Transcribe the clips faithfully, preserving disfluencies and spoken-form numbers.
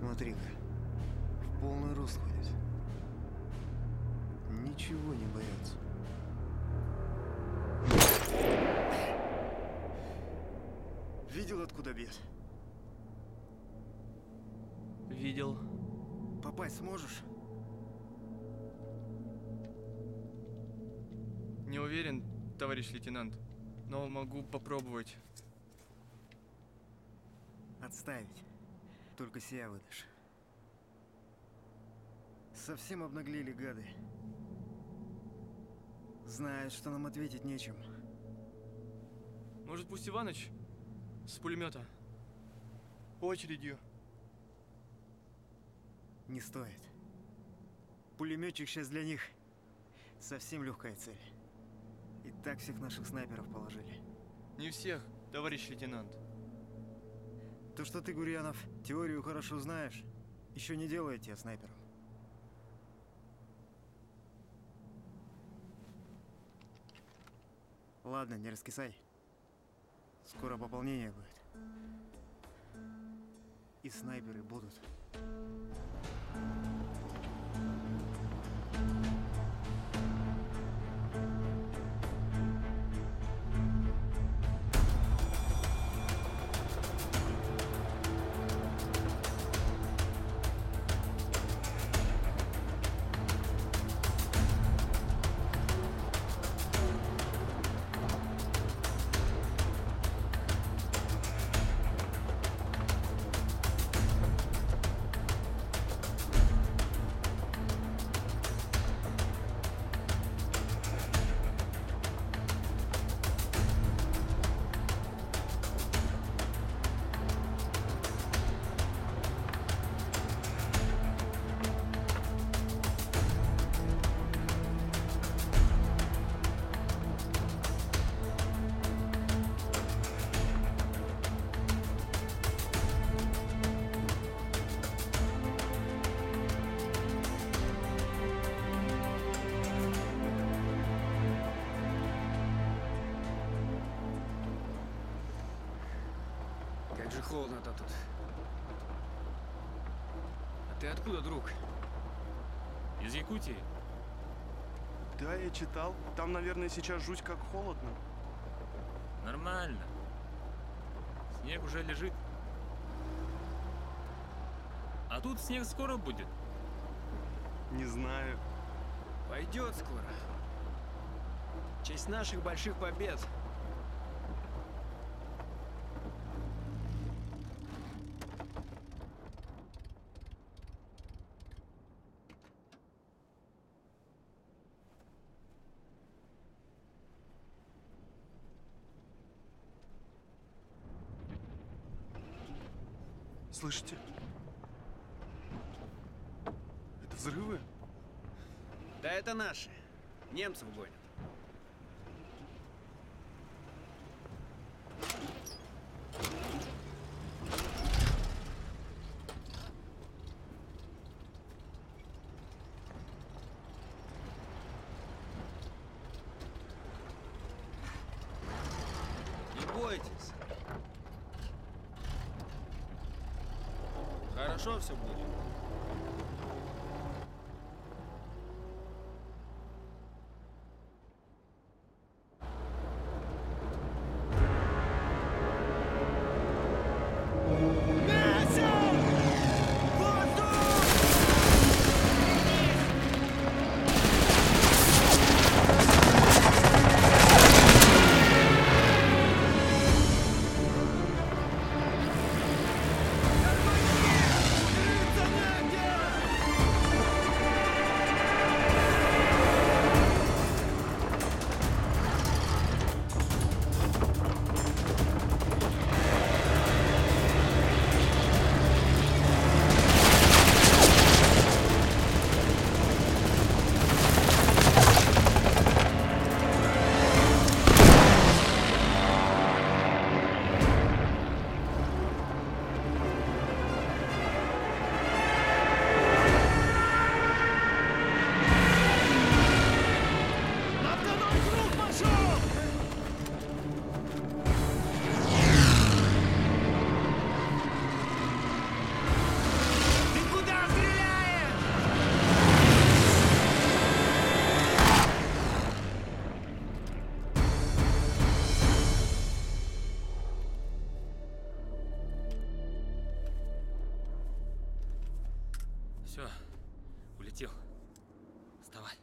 Смотри-ка, в полный рост ходит. Ничего не боятся. Видел, откуда бьет? Видел. Попасть сможешь? Не уверен, товарищ лейтенант, но могу попробовать. Отставить. Только себя выдашь. Совсем обнаглели гады. Знают, что нам ответить нечем. Может, пусть Иваныч с пулемета? Очередью. Не стоит. Пулеметчик сейчас для них совсем легкая цель. И так всех наших снайперов положили. Не всех, товарищ лейтенант. То, что ты, Гурьянов, теорию хорошо знаешь, еще не делает тебя снайпером. Ладно, не раскисай. Скоро пополнение будет. И снайперы будут. Холодно-то тут. А ты откуда, друг? Из Якутии? Да, я читал. Там, наверное, сейчас жуть как холодно. Нормально. Снег уже лежит. А тут снег скоро будет? Не знаю. Пойдет скоро. В честь наших больших побед. Слышите? Это взрывы? Да это наши. Немцев гонят. Хорошо все будет. Come on! Все, улетел. Вставай.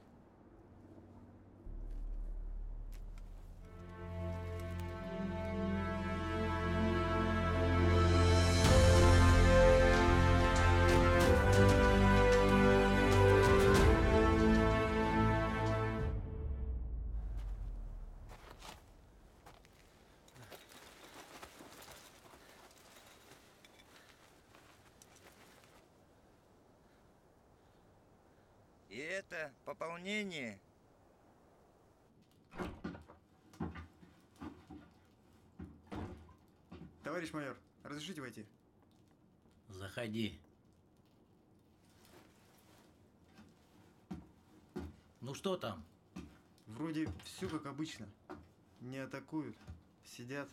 И это пополнение. Товарищ майор, разрешите войти? Заходи. Ну что там? Вроде все как обычно. Не атакуют, сидят,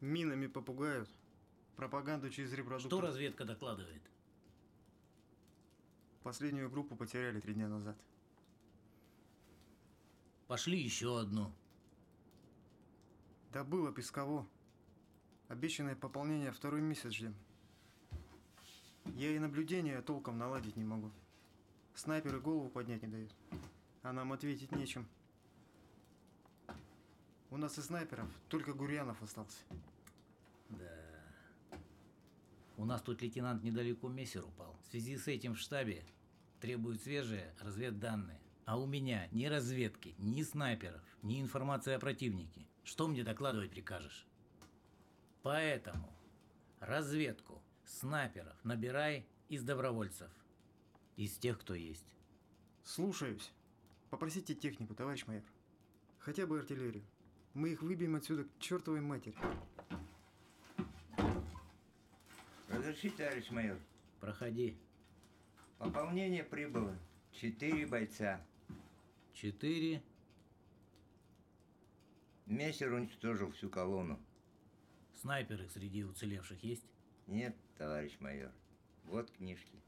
минами попугают, пропаганду через репродуктор. Что разведка докладывает? Последнюю группу потеряли три дня назад. Пошли еще одну. Да было Песково. Обещанное пополнение второй месяц ждем. Я и наблюдение толком наладить не могу. Снайперы голову поднять не дают. А нам ответить нечем. У нас и снайперов только Гурьянов остался. Да. У нас тут лейтенант недалеко мессер упал. В связи с этим в штабе требуют свежие разведданные. А у меня ни разведки, ни снайперов, ни информации о противнике. Что мне докладывать прикажешь? Поэтому разведку, снайперов набирай из добровольцев. Из тех, кто есть. Слушаюсь. Попросите технику, товарищ майор. Хотя бы артиллерию. Мы их выбьем отсюда к чертовой матери. Разрешите, товарищ майор? Проходи. Пополнение прибыло. Четыре бойца. Четыре? Мессер уничтожил всю колонну. Снайперы среди уцелевших есть? Нет, товарищ майор. Вот книжки.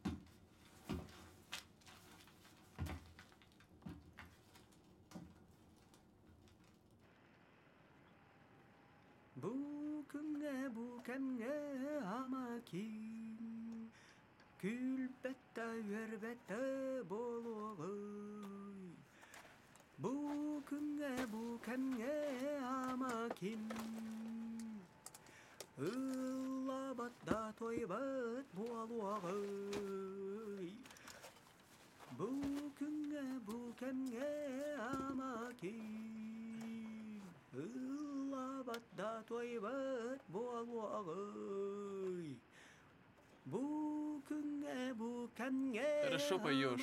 Хорошо поешь.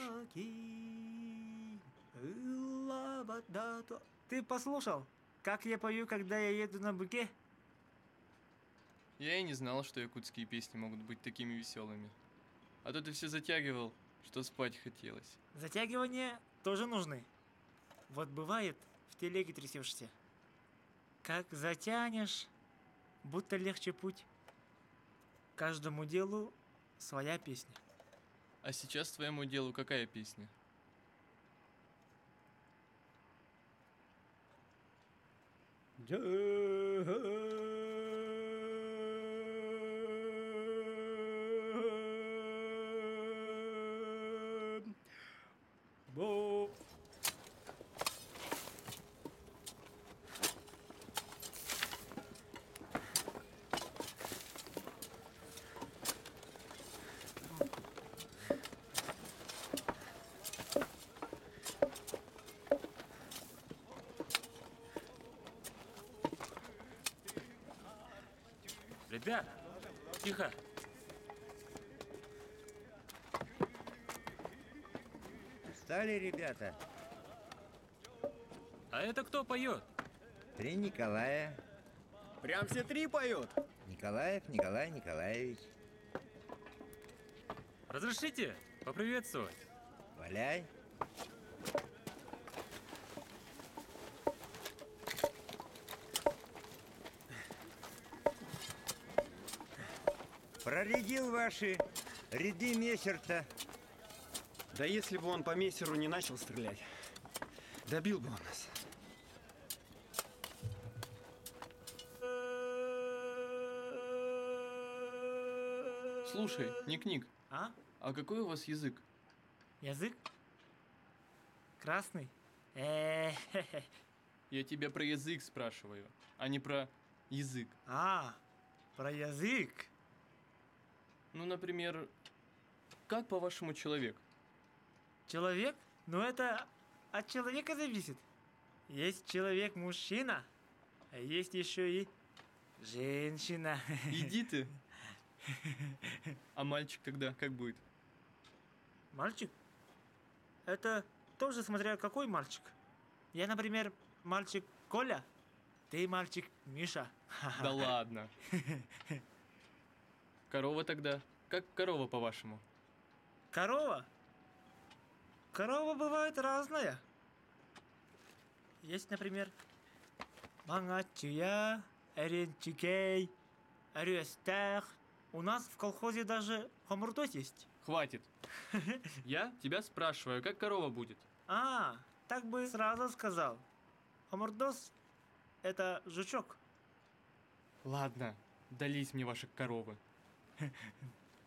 Ты послушал, как я пою, когда я еду на быке? Я и не знал, что якутские песни могут быть такими веселыми. А то ты все затягивал, что спать хотелось. Затягивания тоже нужны. Вот бывает, в телеге трясешься. Как затянешь, будто легче путь. Каждому делу своя песня. А сейчас твоему делу какая песня? Ребят, тихо. Встали, ребята. А это кто поет? Три Николая. Прям все три поют? Николаев, Николай Николаевич. Разрешите поприветствовать? Валяй. Проредил ваши ряды мессер-то. Да если бы он по мессеру не начал стрелять, добил бы он нас. Слушай, Ник-Ник, а? А какой у вас язык? Язык? Красный? Э-э-э-э. Я тебя про язык спрашиваю, а не про язык. А, про язык? Ну, например, как, по-вашему, человек? Человек? Ну, это от человека зависит. Есть человек-мужчина, а есть еще и женщина. Иди ты. А мальчик когда? Как будет? Мальчик? Это тоже смотря какой мальчик. Я, например, мальчик Коля, ты мальчик Миша. Да ладно. Корова тогда? Как корова, по-вашему? Корова? Корова бывает разная. Есть, например, Мангачия, Эренчикей, Рюстех. У нас в колхозе даже хомуртос есть. Хватит. Я тебя спрашиваю, как корова будет? А, так бы сразу сказал. Хомуртос – это жучок. Ладно, дались мне ваши коровы.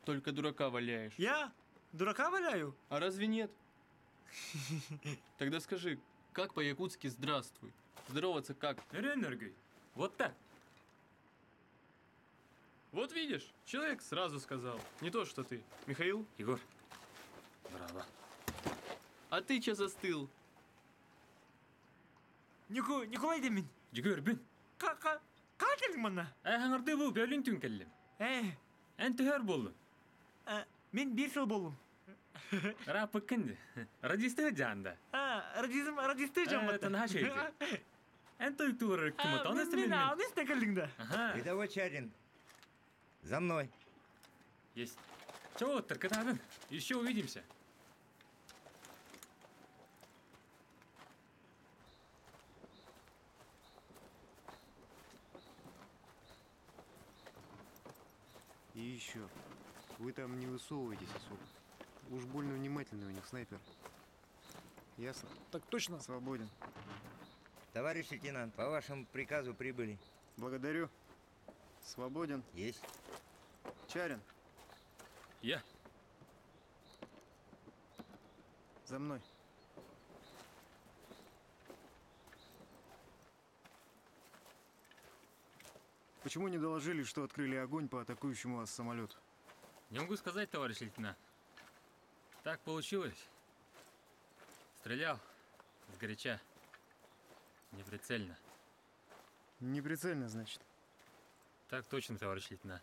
Только дурака валяешь. Я? Дурака валяю? А разве нет? Тогда скажи, как по-якутски «здравствуй»? Здороваться как? Ренергей. Вот так. Вот видишь, человек сразу сказал. Не то, что ты. Михаил? Егор. Браво. А ты че застыл? Нику, Николай Демин. Егор, блин. Кака, кательмана. Эханарды был, бялин тюнкеллем. Эй. Энтюхер болдым. Мен бир жыл болдым. Рапы кынды. Радисты жанында. Радизм, радисты жанында. Тынха шейді. Энтюк туырыр кымыт. Анысты мен. Мен анысты кілдіңді. Рядовой Чээрин. За мной. Есть. Чего, Таркатарин? Еще увидимся. И еще. Вы там не высовывайтесь особо. Уж больно внимательный у них снайпер. Ясно? Так точно. Свободен. Товарищ лейтенант, по вашему приказу прибыли. Благодарю. Свободен. Есть. Чээрин. Я. За мной. Почему не доложили, что открыли огонь по атакующему вас самолету? Не могу сказать, товарищ лейтенант. Так получилось. Стрелял сгоряча. Неприцельно. Неприцельно, значит? Так точно, товарищ лейтенант.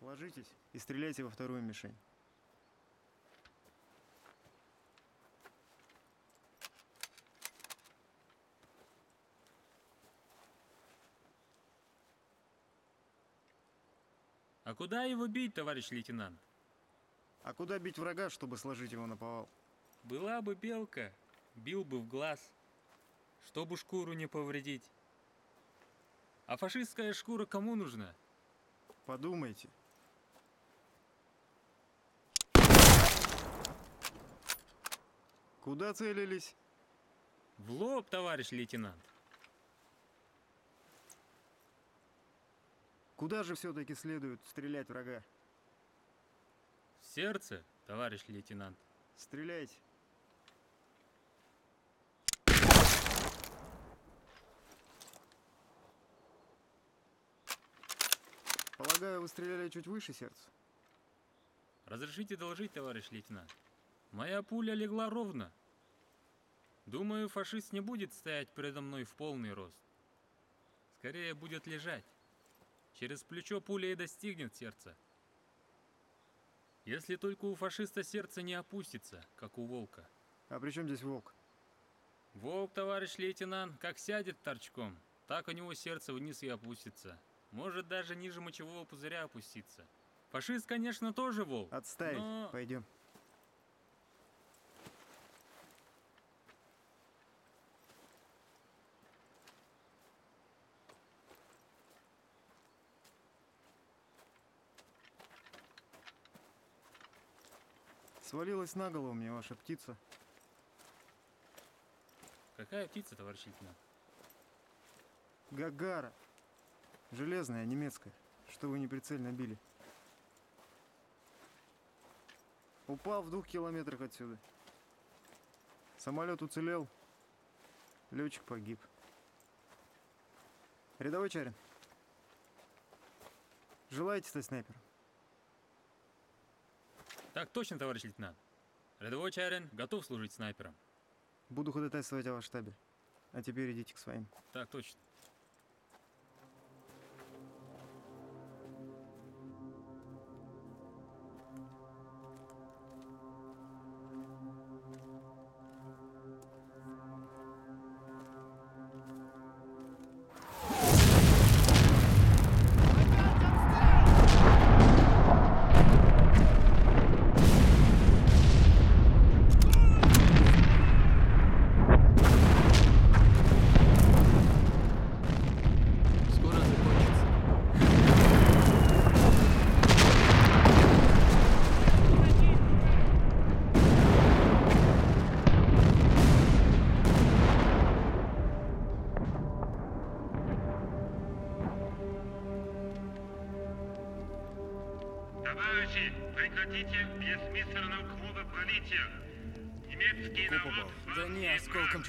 Ложитесь и стреляйте во вторую мишень. А куда его бить, товарищ лейтенант? А куда бить врага, чтобы сложить его на повал? Была бы белка, бил бы в глаз, чтобы шкуру не повредить. А фашистская шкура кому нужна? Подумайте. Куда целились? В лоб, товарищ лейтенант. Куда же все-таки следует стрелять врага? В сердце, товарищ лейтенант. Стреляйте. Полагаю, вы стреляли чуть выше сердца? Разрешите доложить, товарищ лейтенант. Моя пуля легла ровно. Думаю, фашист не будет стоять передо мной в полный рост. Скорее будет лежать. Через плечо пуля и достигнет сердца. Если только у фашиста сердце не опустится, как у волка. А при чем здесь волк? Волк, товарищ лейтенант, как сядет торчком, так у него сердце вниз и опустится. Может даже ниже мочевого пузыря опуститься. Фашист, конечно, тоже волк. Отставить, но... пойдем. Свалилась на голову мне ваша птица. Какая птица, товарищ лейтенант? Гагара. Железная, немецкая. Что вы неприцельно били. Упал в двух километрах отсюда. Самолет уцелел. Летчик погиб. Рядовой Чээрин. Желаете стать снайпером? Так точно, товарищ лейтенант. Рядовой Чээрин готов служить снайпером. Буду ходатайствовать о вашем штабе. А теперь идите к своим. Так точно.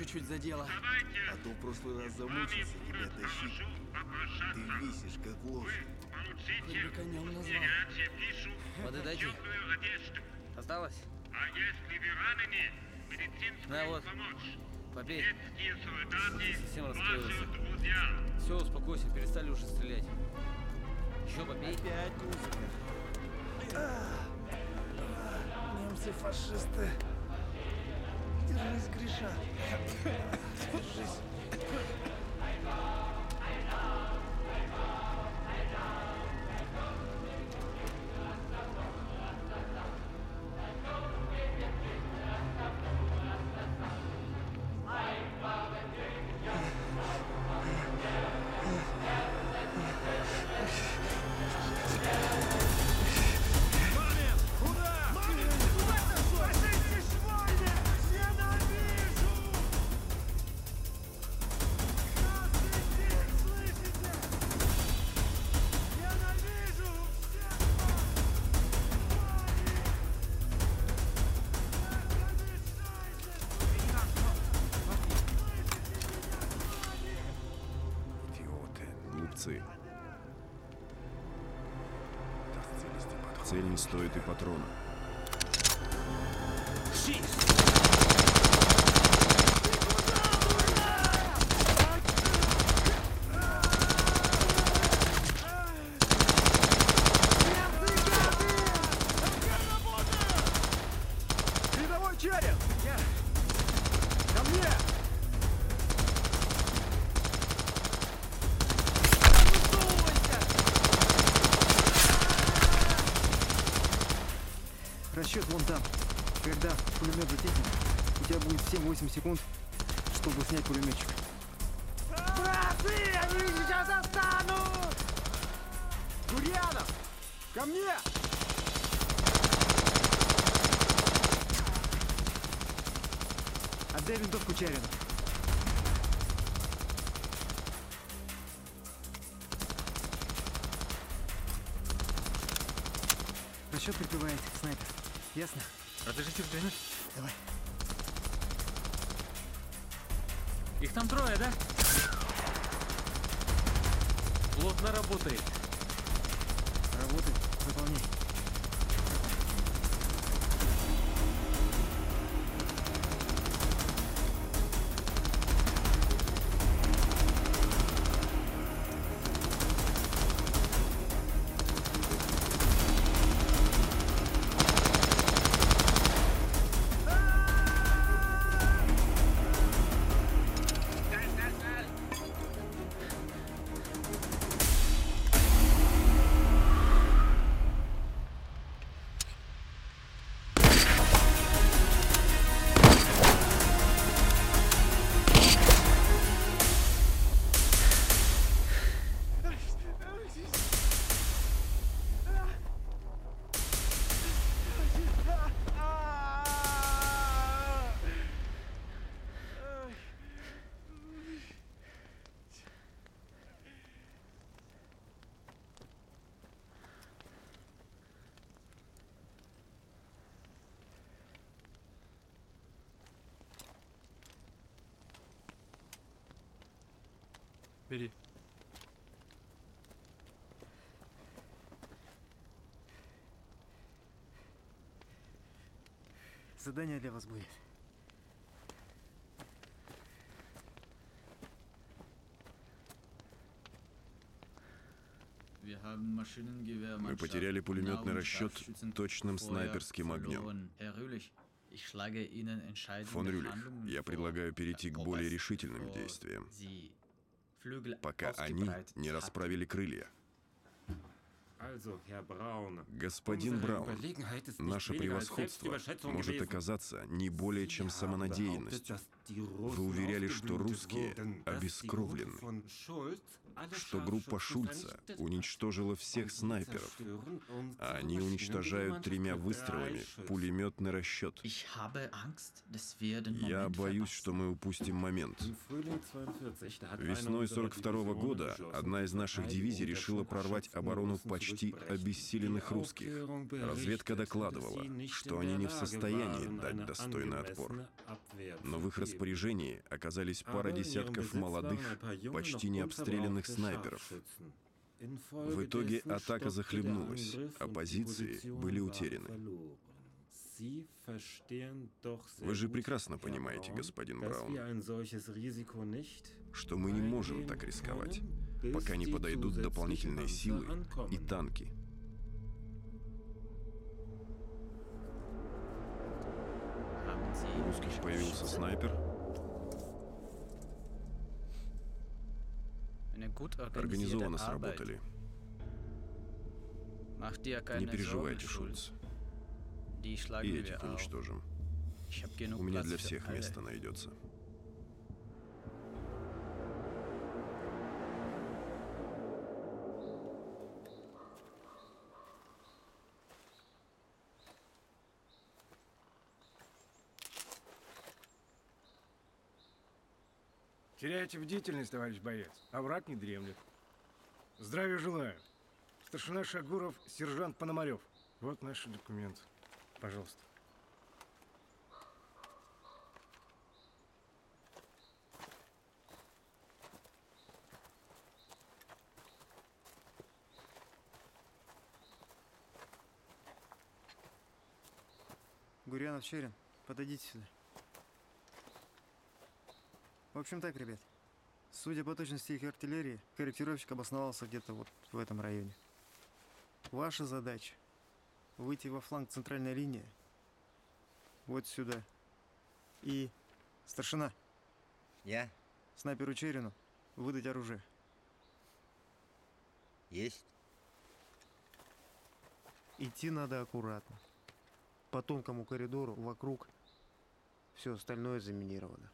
Чуть задело. А то в прошлый раз замучился тебя тащить. Ты висишь, как лошадь. Хоть бы конем назвал. Подадайте. Осталось? А если вы ранены, медицинская да, вот. Помощь. Попей. Совсем расстроился. Все, успокойся, перестали уже стрелять. Еще попей. Опять музыка. Немцы-фашисты. Держись, Гриша. Держись. Цель не стоит и патрона. восемь секунд, чтобы снять пулеметчик. Братцы, я их сейчас достану! Гурьянов, ко мне! Отдай винтовку Чээрину. Расчет прибывает, снайпер. Ясно? Разрешите взглянуть? Давай. Их там трое, да? Плотно работает. Работает, выполняй. Бери. Задание для вас будет. Мы потеряли пулеметный расчет точным снайперским огнем. Фон Рюлих, я предлагаю перейти к более решительным действиям, пока они не расправили крылья. Господин Браун, наше превосходство может оказаться не более чем самонадеянностью. Вы уверяли, что русские обескровлены, что группа Шульца уничтожила всех снайперов, а они уничтожают тремя выстрелами пулеметный расчет. Я боюсь, что мы упустим момент. Весной сорок второго года одна из наших дивизий решила прорвать оборону почти обессиленных русских. Разведка докладывала, что они не в состоянии дать достойный отпор. Но в их распоряжении оказались пара десятков молодых, почти не обстрелянных снайперов. В итоге атака захлебнулась, а позиции были утеряны. Вы же прекрасно понимаете, господин Браун, что мы не можем так рисковать, пока не подойдут дополнительные силы и танки. У русских появился снайпер. Организованно сработали. Не переживайте, Шульц. И этих уничтожим. У меня для всех место найдется. Теряете бдительность, товарищ боец, а враг не дремлет. Здравия желаю. Старшина Шагуров, сержант Пономарев. Вот наши документы. Пожалуйста. Гурьянов, Чээрин, подойдите сюда. В общем так, ребят. Судя по точности их артиллерии, корректировщик обосновался где-то вот в этом районе. Ваша задача — выйти во фланг центральной линии, вот сюда. И, старшина, я снайперу Чээрину выдать оружие. Есть. Идти надо аккуратно. По тонкому коридору вокруг все остальное заминировано.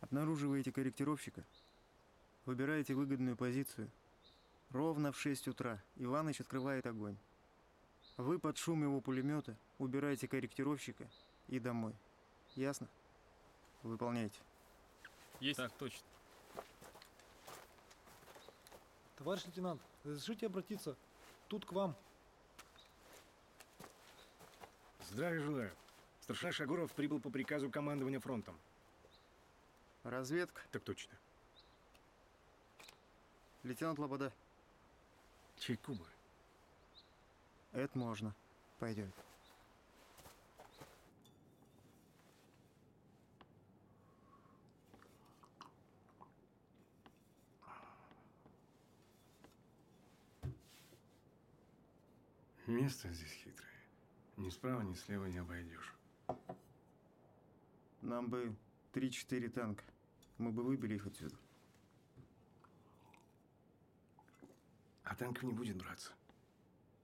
Обнаруживаете корректировщика, выбираете выгодную позицию. Ровно в шесть утра Иваныч открывает огонь. Вы под шум его пулемета убираете корректировщика и домой. Ясно? Выполняйте. Есть. Так, точно. Товарищ лейтенант, разрешите обратиться? Тут к вам. Здравия желаю. Старшина Шагуров прибыл по приказу командования фронтом. Разведка? Так точно. Лейтенант Лобода. Чайку бы. Это можно. Пойдем. Место здесь хитрое. Ни справа, ни слева не обойдешь. Нам бы три-четыре танка. Мы бы выбили их отсюда. А танков не будет браться.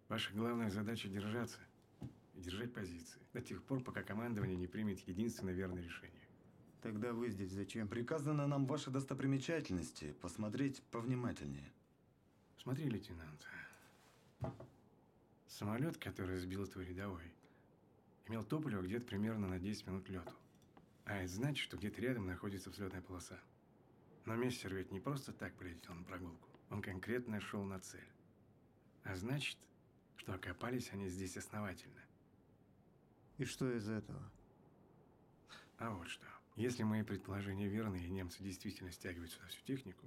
Ваша главная задача — держаться и держать позиции до тех пор, пока командование не примет единственное верное решение. Тогда вы здесь зачем? Приказано нам ваши достопримечательности посмотреть повнимательнее. Смотри, лейтенант. Самолет, который сбил твой рядовой, имел топливо где-то примерно на десять минут лету. А это значит, что где-то рядом находится взлетная полоса. Но мессер ведь не просто так прилетел на прогулку. Он конкретно шел на цель. А значит, что окопались они здесь основательно. И что из этого? А вот что. Если мои предположения верны, и немцы действительно стягивают сюда всю технику,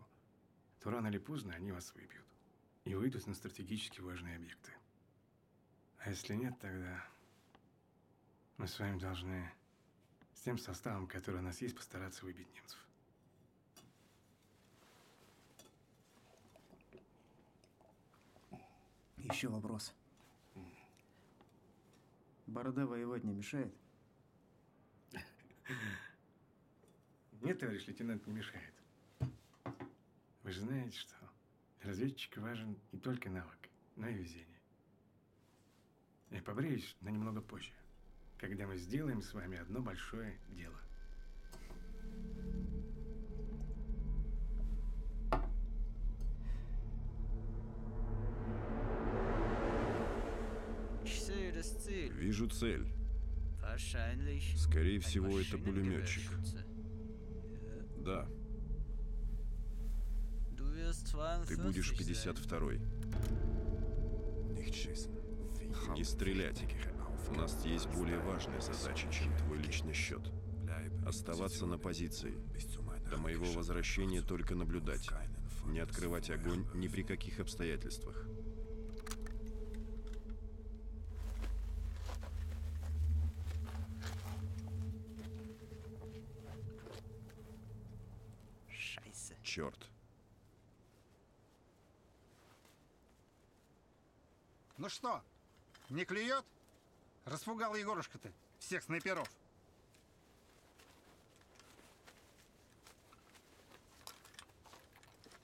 то рано или поздно они вас выбьют и выйдут на стратегически важные объекты. А если нет, тогда мы с вами должны с тем составом, который у нас есть, постараться выбить немцев. Еще вопрос. Борода воевать не мешает? Нет, товарищ лейтенант, не мешает. Вы же знаете, что для разведчика важен не только навык, но и везение. Я побреюсь, но немного позже, когда мы сделаем с вами одно большое дело. Вижу цель. Скорее всего, это пулеметчик. Да. Ты будешь пятьдесят второй. Не стрелять. У нас есть более важная задача, чем твой личный счет. Оставаться на позиции. До моего возвращения только наблюдать. Не открывать огонь ни при каких обстоятельствах. Черт. Ну что, не клюет? Распугал Егорушка-то всех снайперов.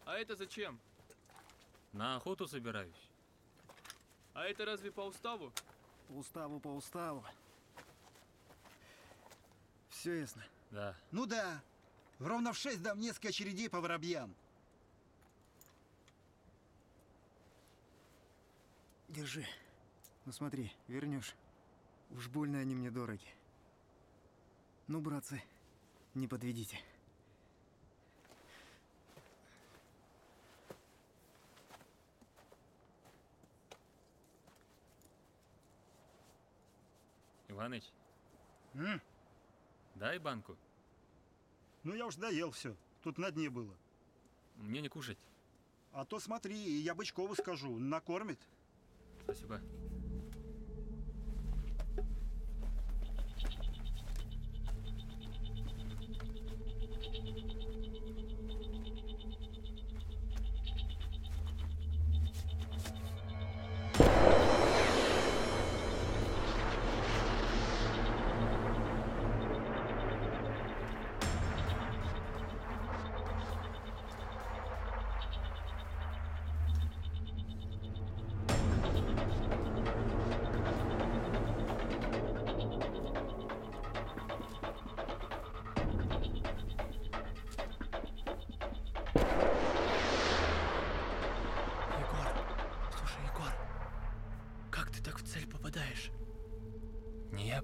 А это зачем? На охоту собираюсь. А это разве по уставу? По уставу, по уставу. Все ясно? Да. Ну да. Ровно в шесть дам несколько очередей по воробьям. Держи. Ну смотри, вернешь. Уж больно они мне дороги. Ну, братцы, не подведите. Иваныч, М? дай банку. Ну, я уж доел все. Тут на дне было. Мне не кушать. А то смотри, я Бычкову скажу. Накормит. Спасибо.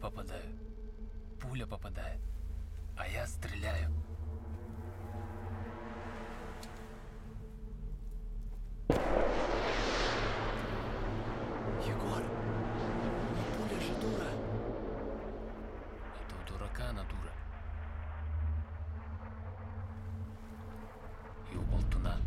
Попадаю. Пуля попадает. А я стреляю. Егор, ну пуля же дура. Это у дурака она дура. И у болтуна.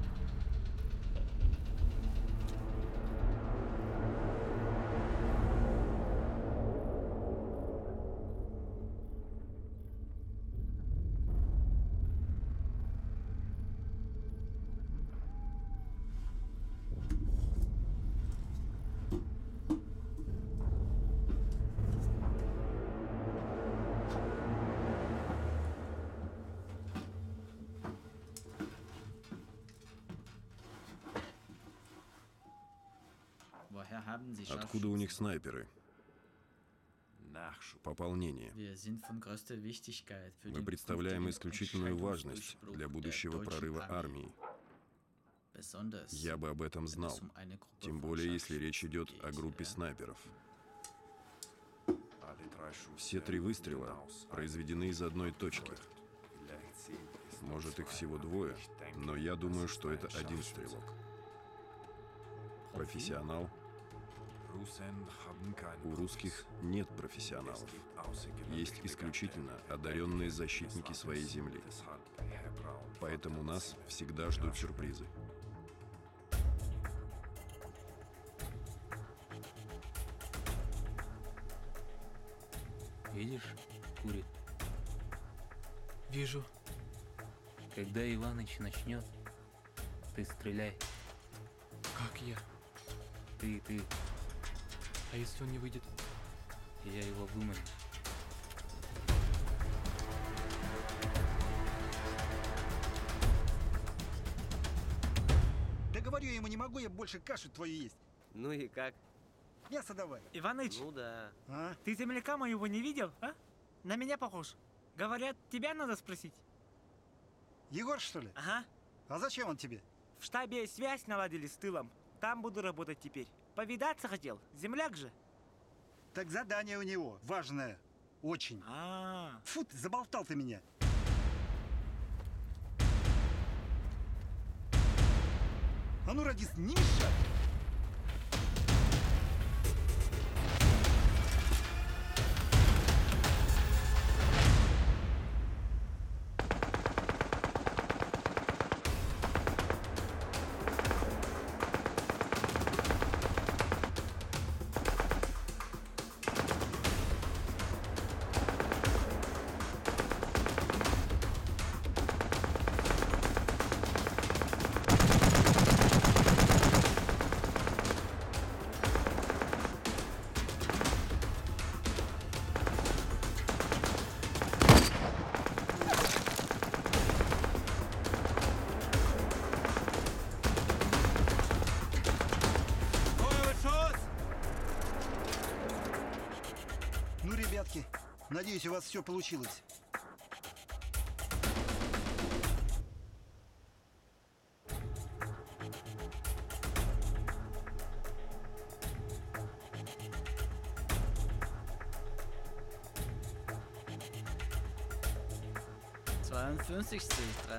Откуда у них снайперы? Пополнение. Мы представляем исключительную важность для будущего прорыва армии. Я бы об этом знал. Тем более, если речь идет о группе снайперов. Все три выстрела произведены из одной точки. Может, их всего двое, но я думаю, что это один стрелок. Профессионал. У русских нет профессионалов. Есть исключительно одаренные защитники своей земли. Поэтому нас всегда ждут сюрпризы. Видишь, курит. Вижу. Когда Иваныч начнет, ты стреляй. Как я? Ты, ты. А если он не выйдет? Я его выманю. Да говорю я ему, не могу я больше кашу твою есть. Ну и как? Мясо давай. Иваныч, ну да. А? Ты земляка моего не видел, а? На меня похож. Говорят, тебя надо спросить. Егор, что ли? Ага. А зачем он тебе? В штабе связь наладили с тылом. Там буду работать теперь. Повидаться хотел. Земляк же. Так задание у него важное. Очень. А-а-а. Фу, ты, заболтал ты меня. А ну, ради ниша! Надеюсь, у вас все получилось.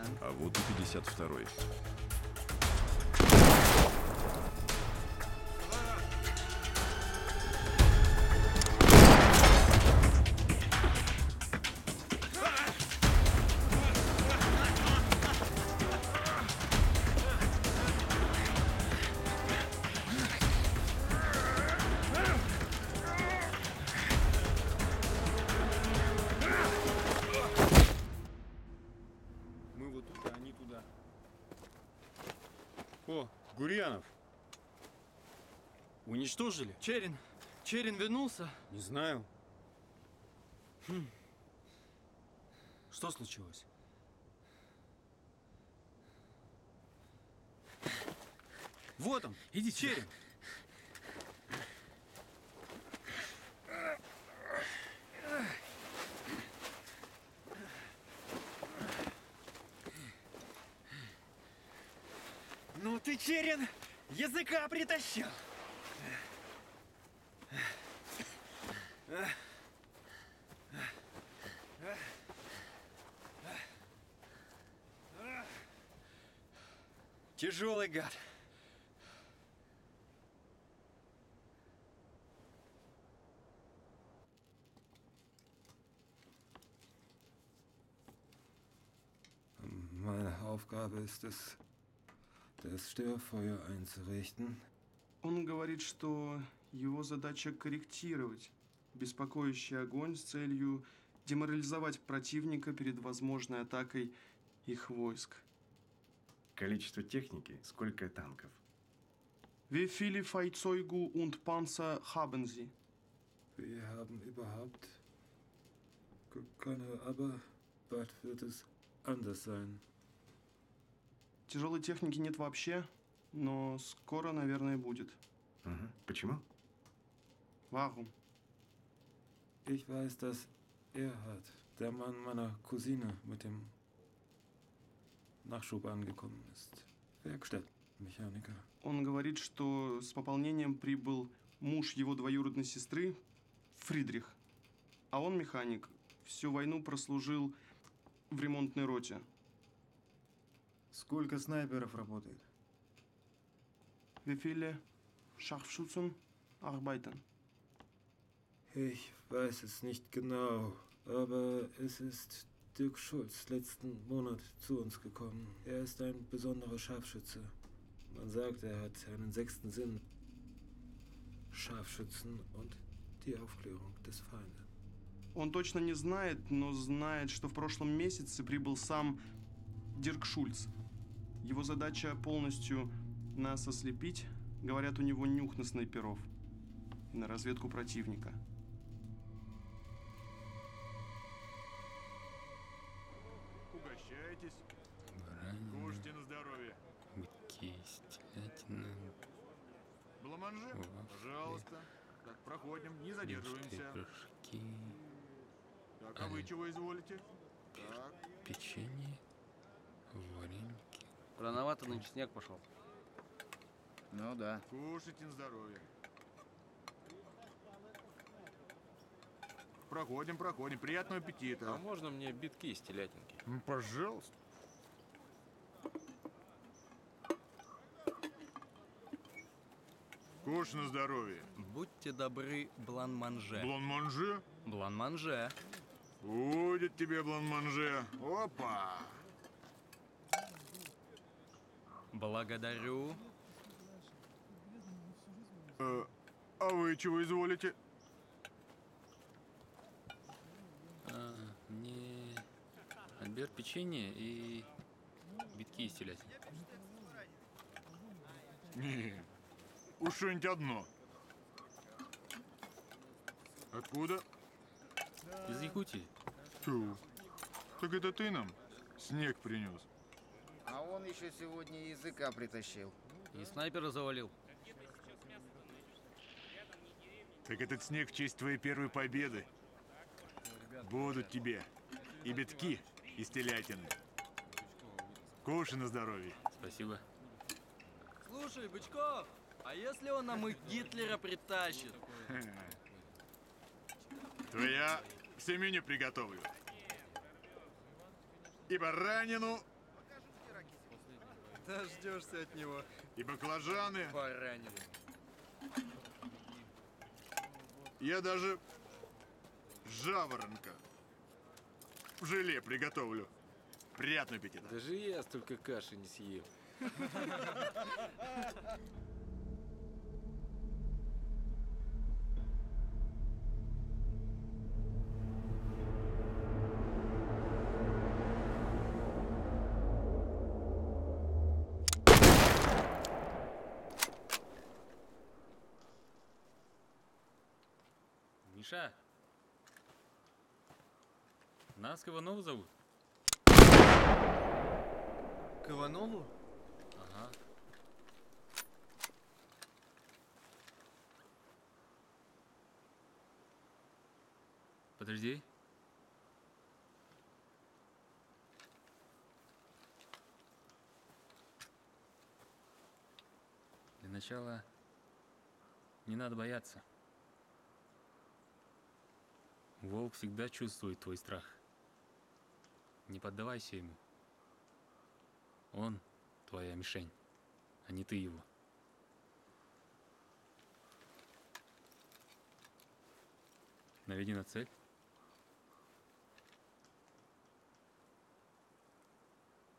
А вот и пятьдесят второй. Гурьянов. Уничтожили? Чээрин. Чээрин вернулся? Не знаю. Хм. Что случилось? Вот он. Иди, Чээрин. Ты, Чээрин, языка притащил. Тяжелый гад. Meine Aufgabe ist es, das Störfeuer einzurichten. Он говорит, что его задача корректировать беспокоящий огонь с целью деморализовать противника перед возможной атакой их войск. Количество техники, сколько танков? Wie viele Fahrzeuge und Panzer haben Sie? Wir haben überhaupt keine, aber bald wird es anders sein. Тяжелой техники нет вообще, но скоро, наверное, будет. Uh-huh. Почему? Warum? Ich weiß, dass Erhard, der Mann meiner Cousine, mit dem Nachschub angekommen ist. Werkstattmechaniker. Он говорит, что с пополнением прибыл муж его двоюродной сестры, Фридрих. А он механик. Всю войну прослужил в ремонтной роте. Сколько снайперов работает? Wie viele Scharfschützen arbeiten? Ich weiß es nicht genau, aber es ist Dirk Schulz letzten Monat zu uns gekommen. Er ist ein besonderer Scharfschütze. Man sagt, er hat einen sechsten Sinn. Scharfschützen und die Aufklärung des Feindes. Он точно не знает, но знает, что в прошлом месяце прибыл сам Дирк Шульц. Его задача полностью нас ослепить. Говорят, у него нюх на снайперов и на разведку противника. Угощайтесь. Баранина. Кушайте на здоровье. Кисть, телятина. Бламанже? Пожалуйста. Так, проходим, не задерживаемся. Пирожки. Так, а, а вы чего изволите? Пир... Так. Печенье, вареники. Рановато на честняк пошел. Ну да. Кушайте на здоровье. Проходим, проходим. Приятного аппетита. А можно мне битки из телятинки? Ну, пожалуйста. Кушай на здоровье. Будьте добры, блан-манже. Блан-манже? Блан-манже. Будет тебе блан-манже. Опа! Благодарю. А, а вы чего изволите? А, мне отберут печенье и битки из телятины. Не, уж что-нибудь одно. Откуда? Из Якутии. Фу. Так это ты нам снег принес? А он еще сегодня языка притащил. И снайпера завалил. Так этот снег в честь твоей первой победы. Будут тебе и битки из телятины. Кушай на здоровье. Спасибо. Слушай, Бычков, а если он нам и Гитлера притащит? То я все меню приготовлю. И баранину. Дождешься от него. И баклажаны. Баранину. Я даже жаворонка в желе приготовлю. Приятного аппетита. Даже я столько каши не съел. Миша, нас Иванову зовут? К Иванову? Ага. Подожди. Для начала не надо бояться. Волк всегда чувствует твой страх. Не поддавайся ему. Он твоя мишень, а не ты его. Наведи на цель.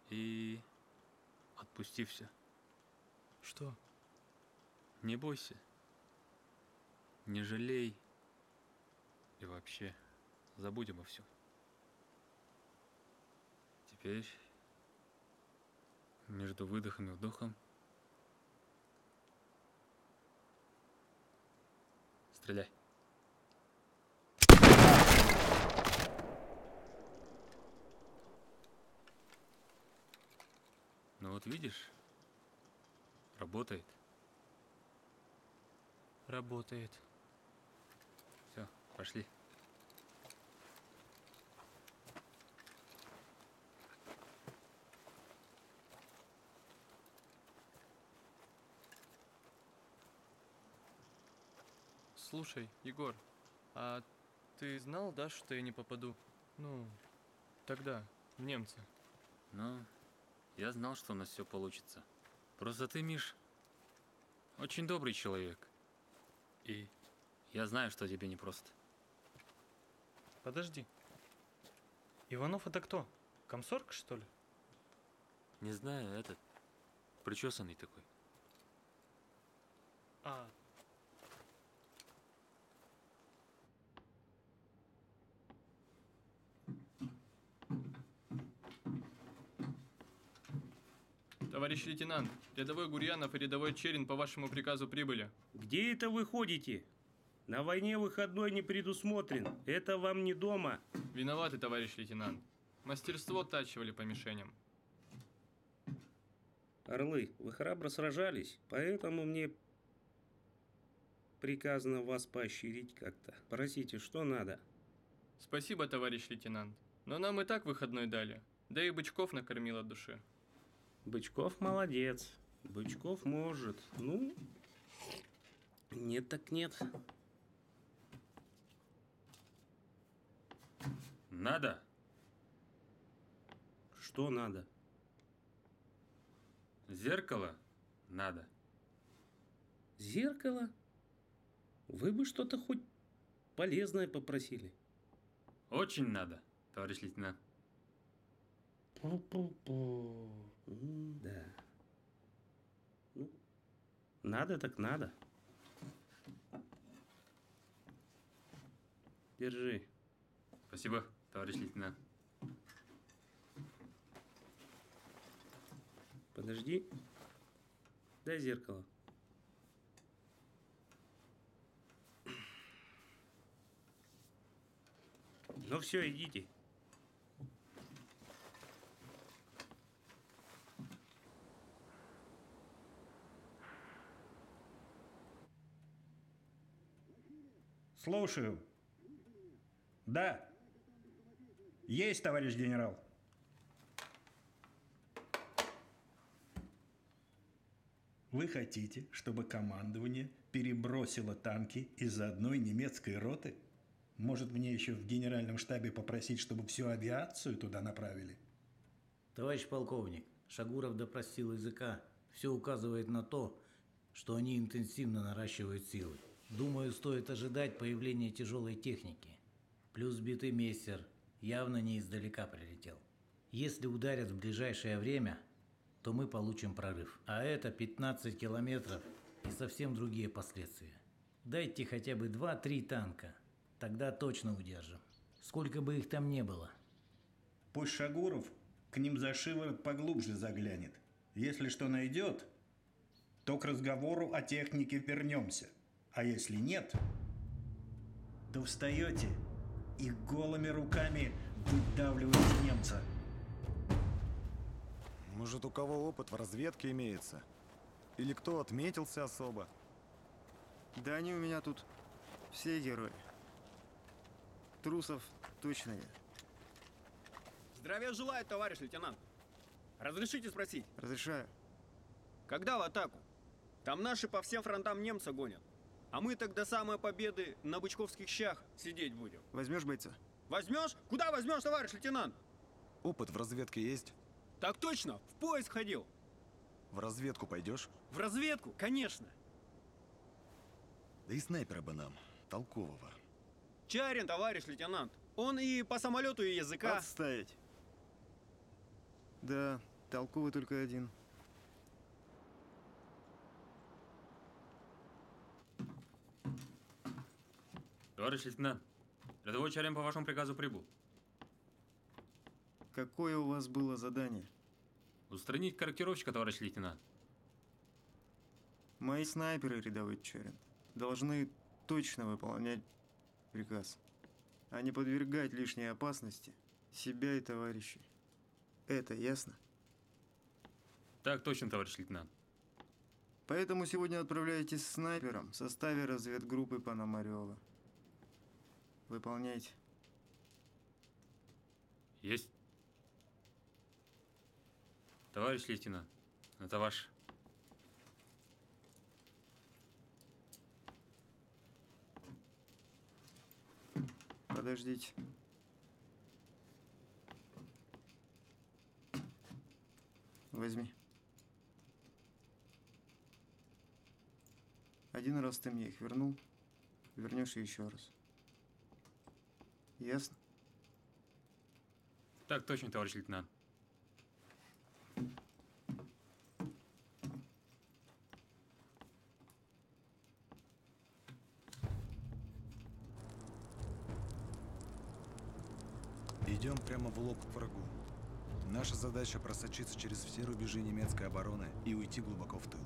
И отпусти все. Что? Не бойся. Не жалей. И вообще, забудь обо всем. Теперь, между выдохом и вдохом, стреляй. Ну вот видишь, работает. Работает. Пошли. Слушай, Егор, а ты знал, да, что я не попаду? Ну, тогда, в немцы. Ну, я знал, что у нас все получится. Просто ты, Миш, очень добрый человек. И я знаю, что тебе непросто. Подожди. Иванов это кто? Комсорг, что ли? Не знаю, этот. Причесанный такой. А. Товарищ лейтенант, рядовой Гурьянов и рядовой Чээрин по вашему приказу прибыли. Где это вы ходите? На войне выходной не предусмотрен. Это вам не дома. Виноваты, товарищ лейтенант. Мастерство оттачивали по мишеням. Орлы, вы храбро сражались, поэтому мне приказано вас поощрить как-то. Просите, что надо. Спасибо, товарищ лейтенант. Но нам и так выходной дали. Да и Бычков накормил от души. Бычков молодец. Бычков может. Ну, нет так нет. Надо? Что надо? Зеркало надо. Зеркало? Вы бы что-то хоть полезное попросили. Очень надо, товарищ лейтенант. Пу-пу-пу. Да. Ну, надо так надо. Держи. Спасибо, товарищ лейтенант. Подожди. Дай зеркало. Ну все, идите. Слушаю. Да. Есть, товарищ генерал. Вы хотите, чтобы командование перебросило танки из одной немецкой роты? Может, мне еще в генеральном штабе попросить, чтобы всю авиацию туда направили? Товарищ полковник, Шагуров допросил языка. Все указывает на то, что они интенсивно наращивают силы. Думаю, стоит ожидать появления тяжелой техники. Плюс битый мессер явно не издалека прилетел. Если ударят в ближайшее время, то мы получим прорыв. А это пятнадцать километров и совсем другие последствия. Дайте хотя бы два-три танка, тогда точно удержим. Сколько бы их там ни было. Пусть Шагуров к ним за шиворот поглубже заглянет. Если что найдет, то к разговору о технике вернемся. А если нет, то встаете и голыми руками выдавливаете немца. Может, у кого опыт в разведке имеется? Или кто отметился особо? Да они у меня тут все герои. Трусов точно нет. Здравия желаю, товарищ лейтенант. Разрешите спросить? Разрешаю. Когда в атаку? Там наши по всем фронтам немца гонят. А мы так до самой победы на бычковских щах сидеть будем. Возьмешь бойца? Возьмешь? Куда возьмешь, товарищ лейтенант? Опыт в разведке есть? Так точно, в поезд ходил. В разведку пойдешь? В разведку, конечно. Да и снайпера бы нам, толкового. Чээрин, товарищ лейтенант. Он и по самолету, и языка. Отставить. Да, толковый только один. Товарищ лейтенант, рядовой Чээрин по вашему приказу прибыл. Какое у вас было задание? Устранить корректировщика, товарищ лейтенант. Мои снайперы, рядовой Чээрин, должны точно выполнять приказ, а не подвергать лишней опасности себя и товарищей. Это ясно? Так точно, товарищ лейтенант. Поэтому сегодня отправляетесь с снайпером в составе разведгруппы Пономарева. Выполняйте. Есть. Товарищ лейтенант, это ваш. Подождите. Возьми. Один раз ты мне их вернул, вернешь и еще раз. Ясно? Так точно, товарищ лейтенант. Идем прямо в лоб к врагу. Наша задача – просочиться через все рубежи немецкой обороны и уйти глубоко в тыл.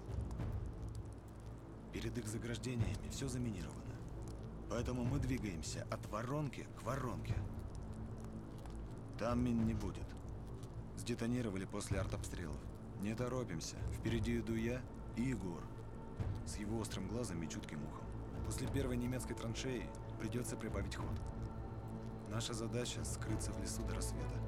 Перед их заграждениями все заминировано. Поэтому мы двигаемся от воронки к воронке. Там мин не будет. Сдетонировали после артобстрелов. Не торопимся. Впереди иду я и Егор. С его острым глазом и чутким ухом. После первой немецкой траншеи придется прибавить ход. Наша задача – скрыться в лесу до рассвета.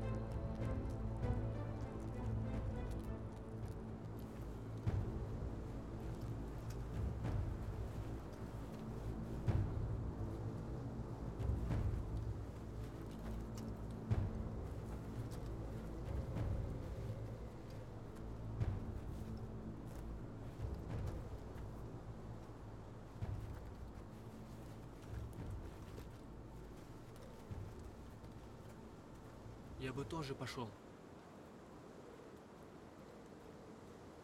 Я бы тоже пошел.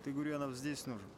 Ты, Гурьянов, здесь нужен.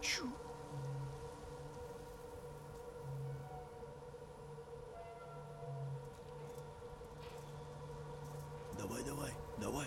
Чу. Давай, давай, давай.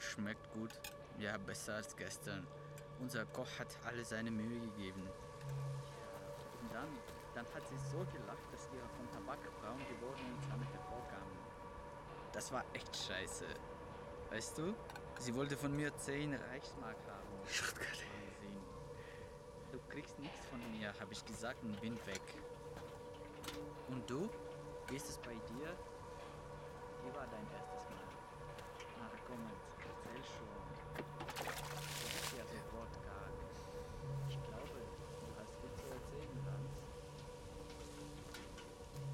Schmeckt gut. Ja, besser als gestern. Unser Koch hat alle seine Mühe gegeben. Und dann, dann hat sie so gelacht, dass ihre vom Tabak braun gewordenen Zähne hervorkamen. Das war echt scheiße. Weißt du, sie wollte von mir zehn Reichsmark haben. Stuttgart. Du kriegst nichts von mir, habe ich gesagt und bin weg. Und du? Wie ist es bei dir? Wie war dein erstes Mal? Ach komm, erzähl schon. Du hast ja das Wort gar nicht. Ich glaube, du hast viel zu erzählen, Hans.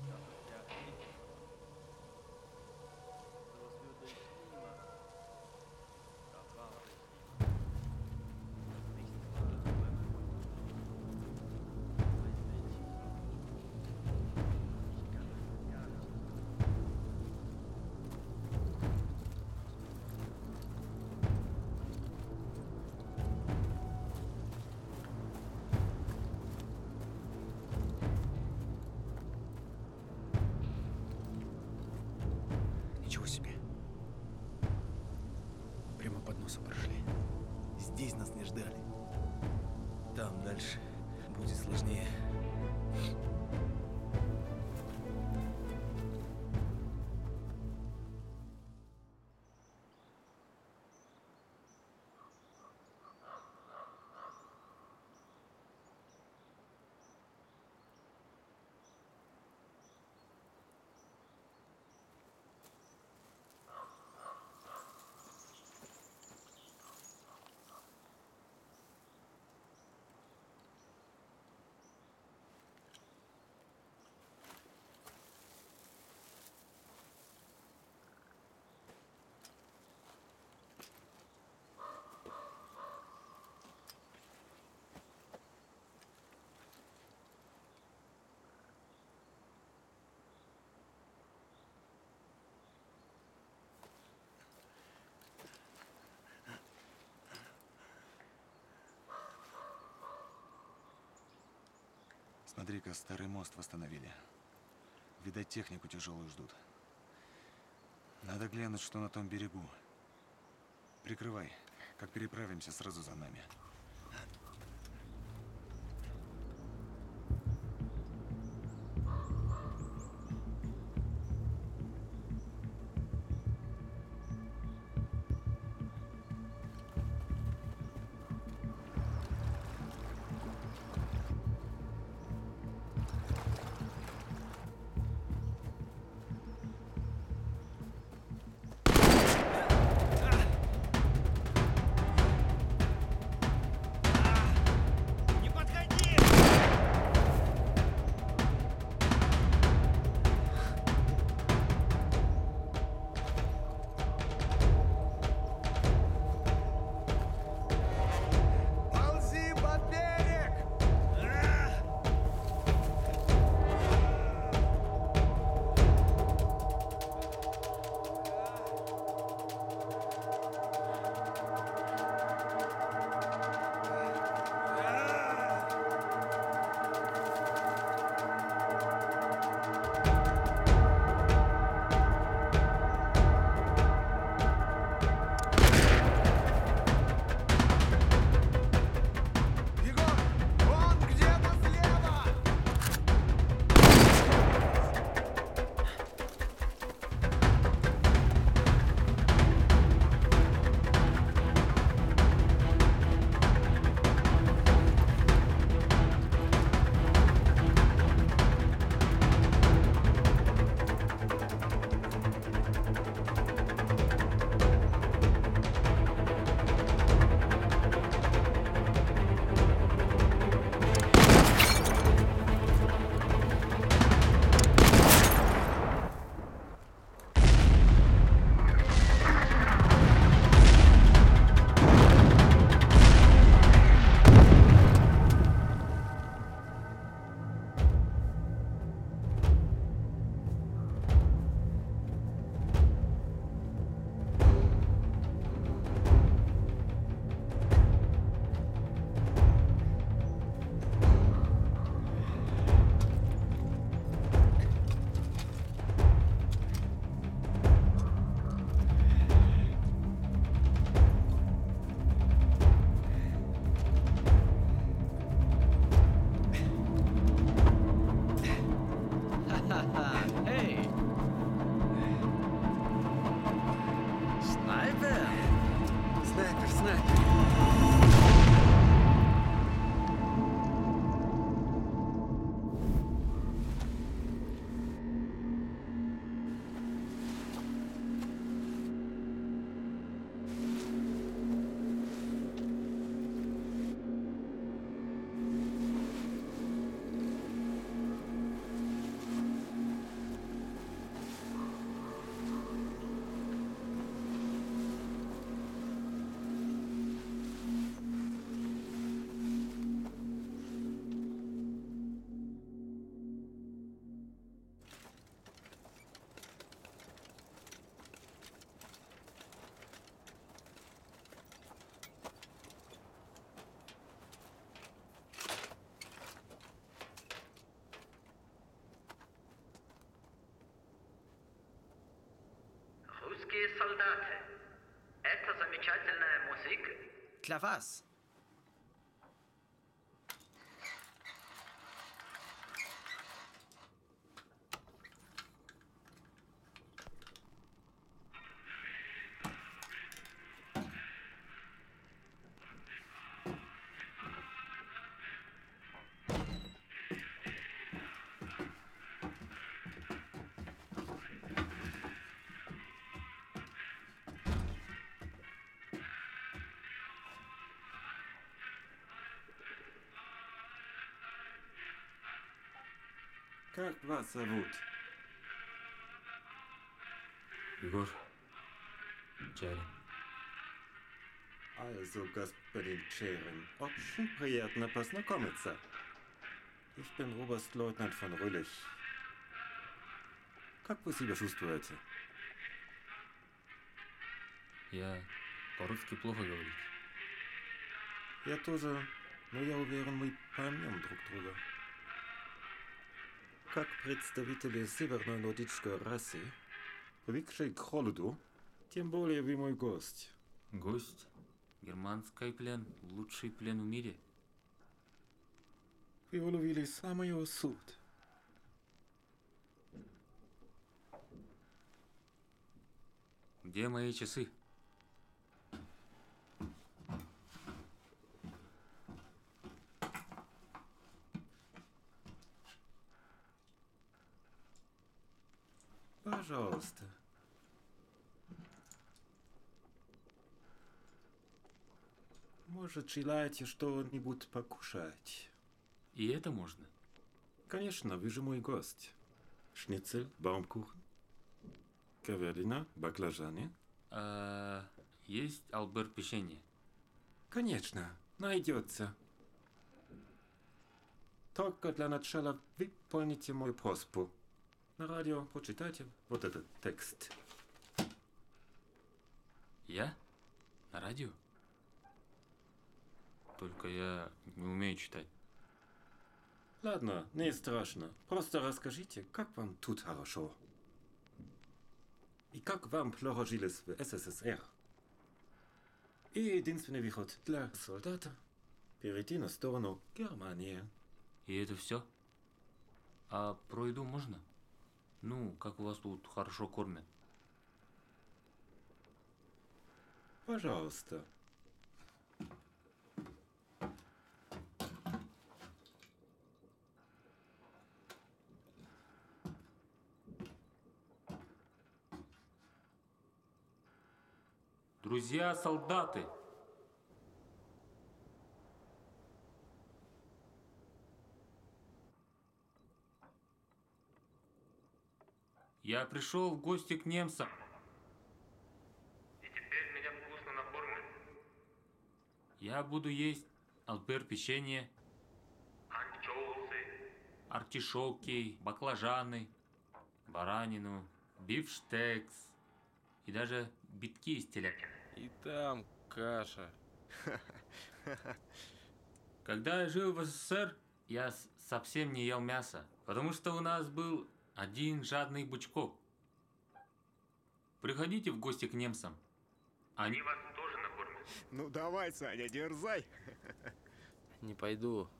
Ja, ja, ich. Sowas würde ich nie machen. Da war ich nie. Das ist nicht so alles bei meinem Hund. Weiß nicht. Ich kann das gar nicht machen. Ничего себе. Прямо под носом прошли. Здесь нас не ждали. Там дальше будет сложнее. Смотри-ка, старый мост восстановили. Видать, технику тяжелую ждут. Надо глянуть, что на том берегу. Прикрывай. Как переправимся, сразу за нами. русские солдаты. Это замечательная музыка. Для вас. Как вас зовут? Егор Чээрин. Айзу, господин Чээрин, очень приятно познакомиться. Ich bin Роберт Лейтенант фон Рюлих. Как вы себя чувствуете? Я по-русски плохо говорю. Я тоже, но я уверен, мы поймем друг друга. Как представители северной нордической расы, привыкшие к холоду, тем более вы мой гость. Гость? Германский плен, лучший плен в мире. Вы уловили самую суть. Где мои часы? Пожалуйста. Может, желаете что-нибудь покушать? И это можно? Конечно, вы же мой гость. Шницель, баумкухен, говядина, баклажаны. А, есть альбер печенье? Конечно, найдется. Только для начала выполните мою просьбу. На радио прочитайте вот этот текст. Я? На радио? Только я не умею читать. Ладно, не страшно. Просто расскажите, как вам тут хорошо. И как вам плохо жилось в СССР. И единственный выход для солдата – перейти на сторону Германии. И это все? А про еду можно? Ну, как у вас тут хорошо кормят? Пожалуйста. Друзья, солдаты! Я пришел в гости к немцам. И теперь меня вкусно накормят. Я буду есть альбер печенье, анчоусы, артишоки, баклажаны, баранину, бифштекс и даже битки из телятины. И там каша. Когда я жил в СССР, я совсем не ел мясо, потому что у нас был один жадный Бычков. Приходите в гости к немцам. Они вас тоже накормят. Ну давай, Саня, дерзай. Не пойду.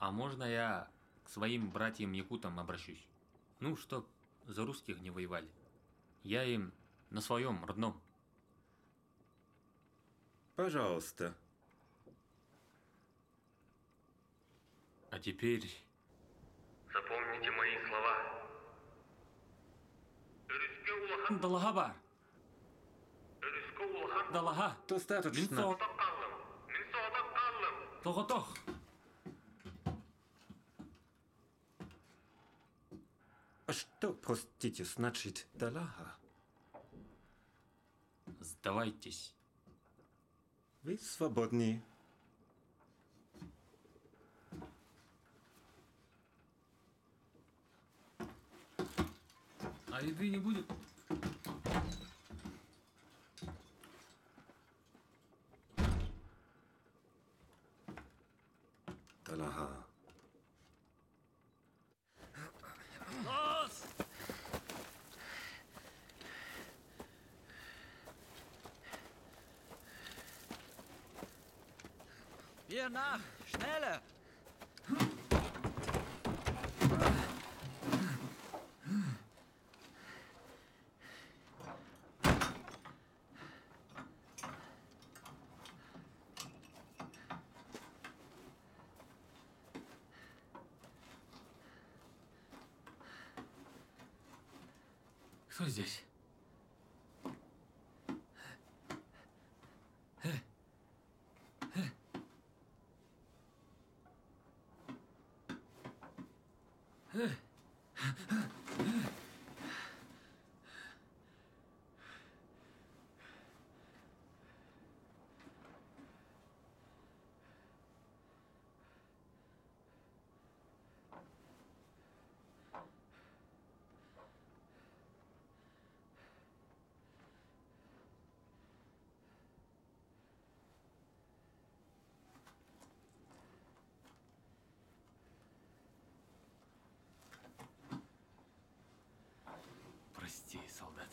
А можно я к своим братьям-якутам обращусь? Ну, чтоб за русских не воевали. Я им на своем родном. Пожалуйста. А теперь... Запомните мои слова. Далахабар. Далаха. Достаточно. Тоготох. А что, простите, значит далаха? Сдавайтесь. Вы свободны. А еды не будет? Талаха. Нос! Hier nach! Schneller! Кто здесь? Прости, солдат.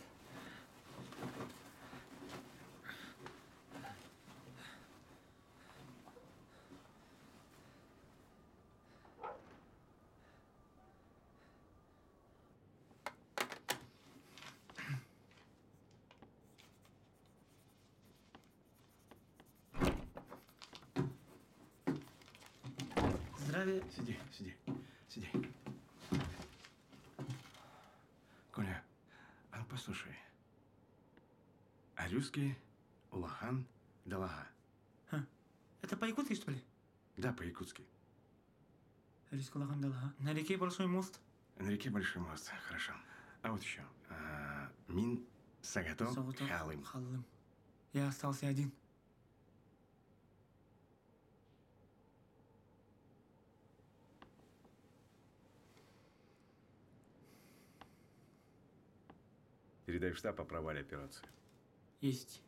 Здравия. Сиди, сиди, сиди. Коля. Послушай, а русский улахан далага. А, это по-якутски, что ли? Да, по-якутски. Русский улахан далага. На реке Большой мост? На реке Большой мост, хорошо. А вот еще. А, мин сагатом халым. халым. Я остался один. Передай в штаб о провале операции. Есть.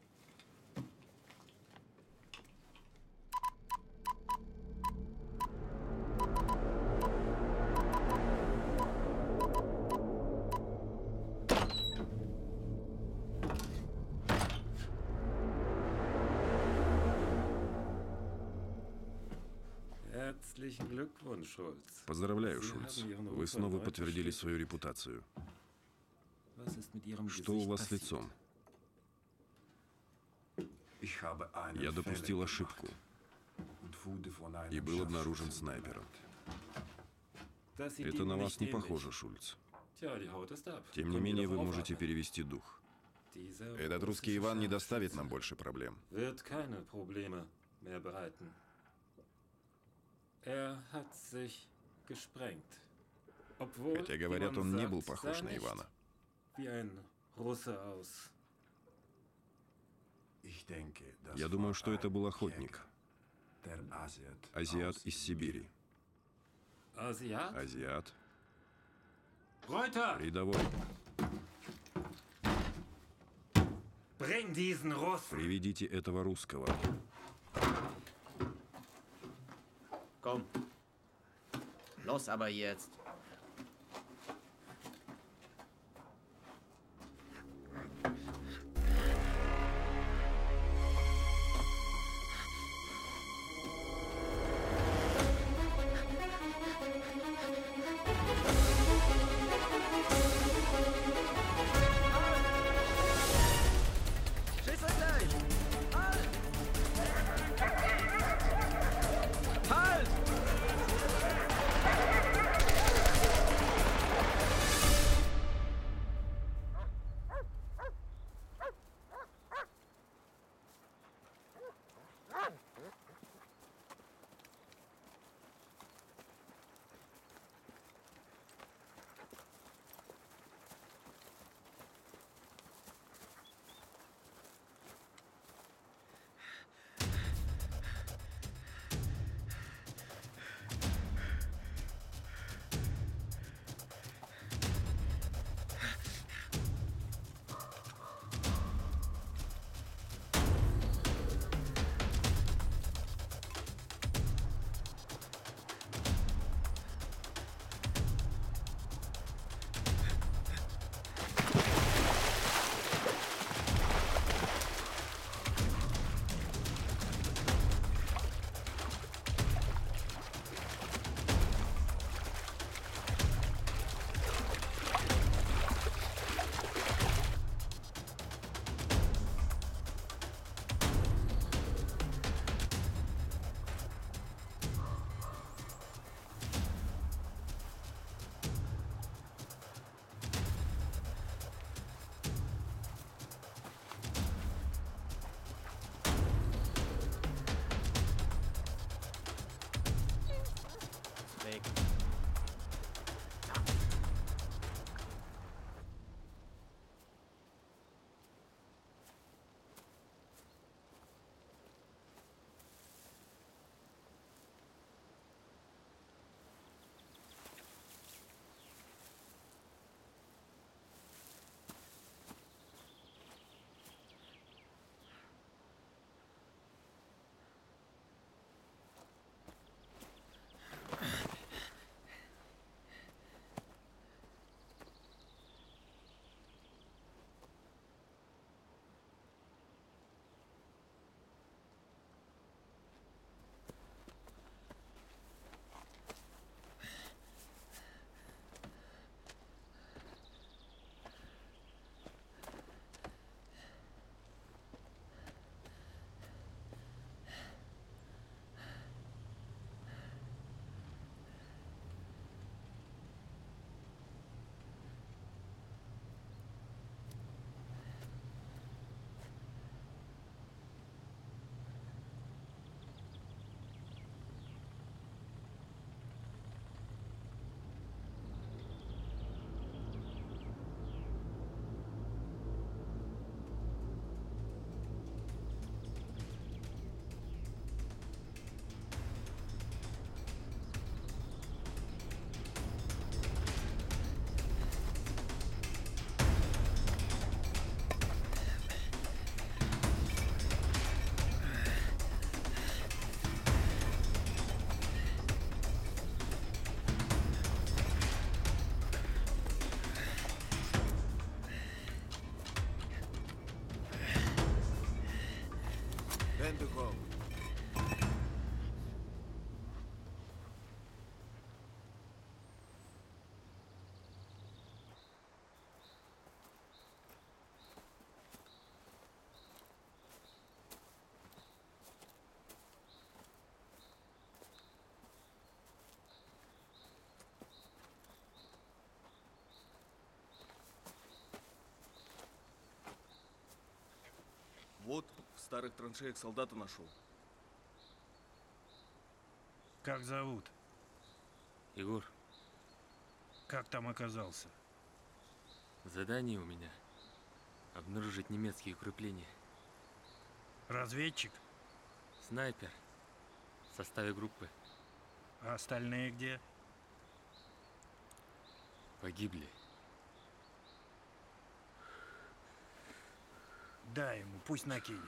Поздравляю, Шульц. Вы снова подтвердили свою репутацию. Что у вас с лицом? Я допустил ошибку и был обнаружен снайпером. Это на вас не похоже, Шульц. Тем не менее, вы можете перевести дух. Этот русский Иван не доставит нам больше проблем. Хотя, говорят, он не был похож на Ивана. Я думаю, что это был охотник. Азиат из Сибири. Азиат? Азиат. Рядовой. Приведите этого русского. Komm. Los aber jetzt. Halt! Вот, в старых траншеях солдата нашел. Как зовут? Егор. Как там оказался? Задание у меня. Обнаружить немецкие укрепления. Разведчик? Снайпер. В составе группы. А остальные где? Погибли. Дай ему, пусть накинет.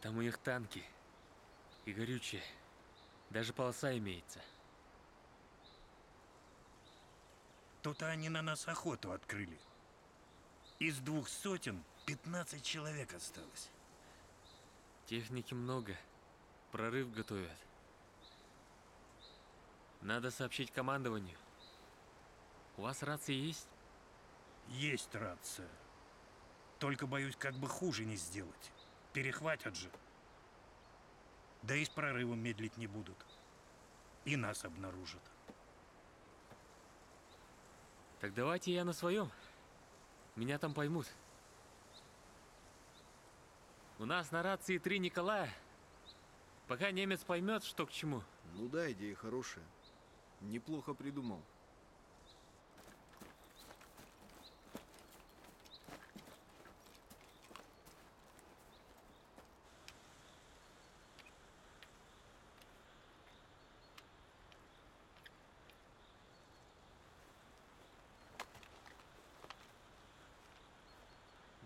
Там у них танки и горючее. Даже полоса имеется. Тут-то они на нас охоту открыли. Из двух сотен пятнадцать человек осталось. Техники много. Прорыв готовят. Надо сообщить командованию. У вас рации есть? Есть рация. Только боюсь, как бы хуже не сделать. Перехватят же. Да и с прорывом медлить не будут. И нас обнаружат. Так давайте я на своем. Меня там поймут. У нас на рации три Николая. Пока немец поймет, что к чему. Ну да, идея хорошая. Неплохо придумал.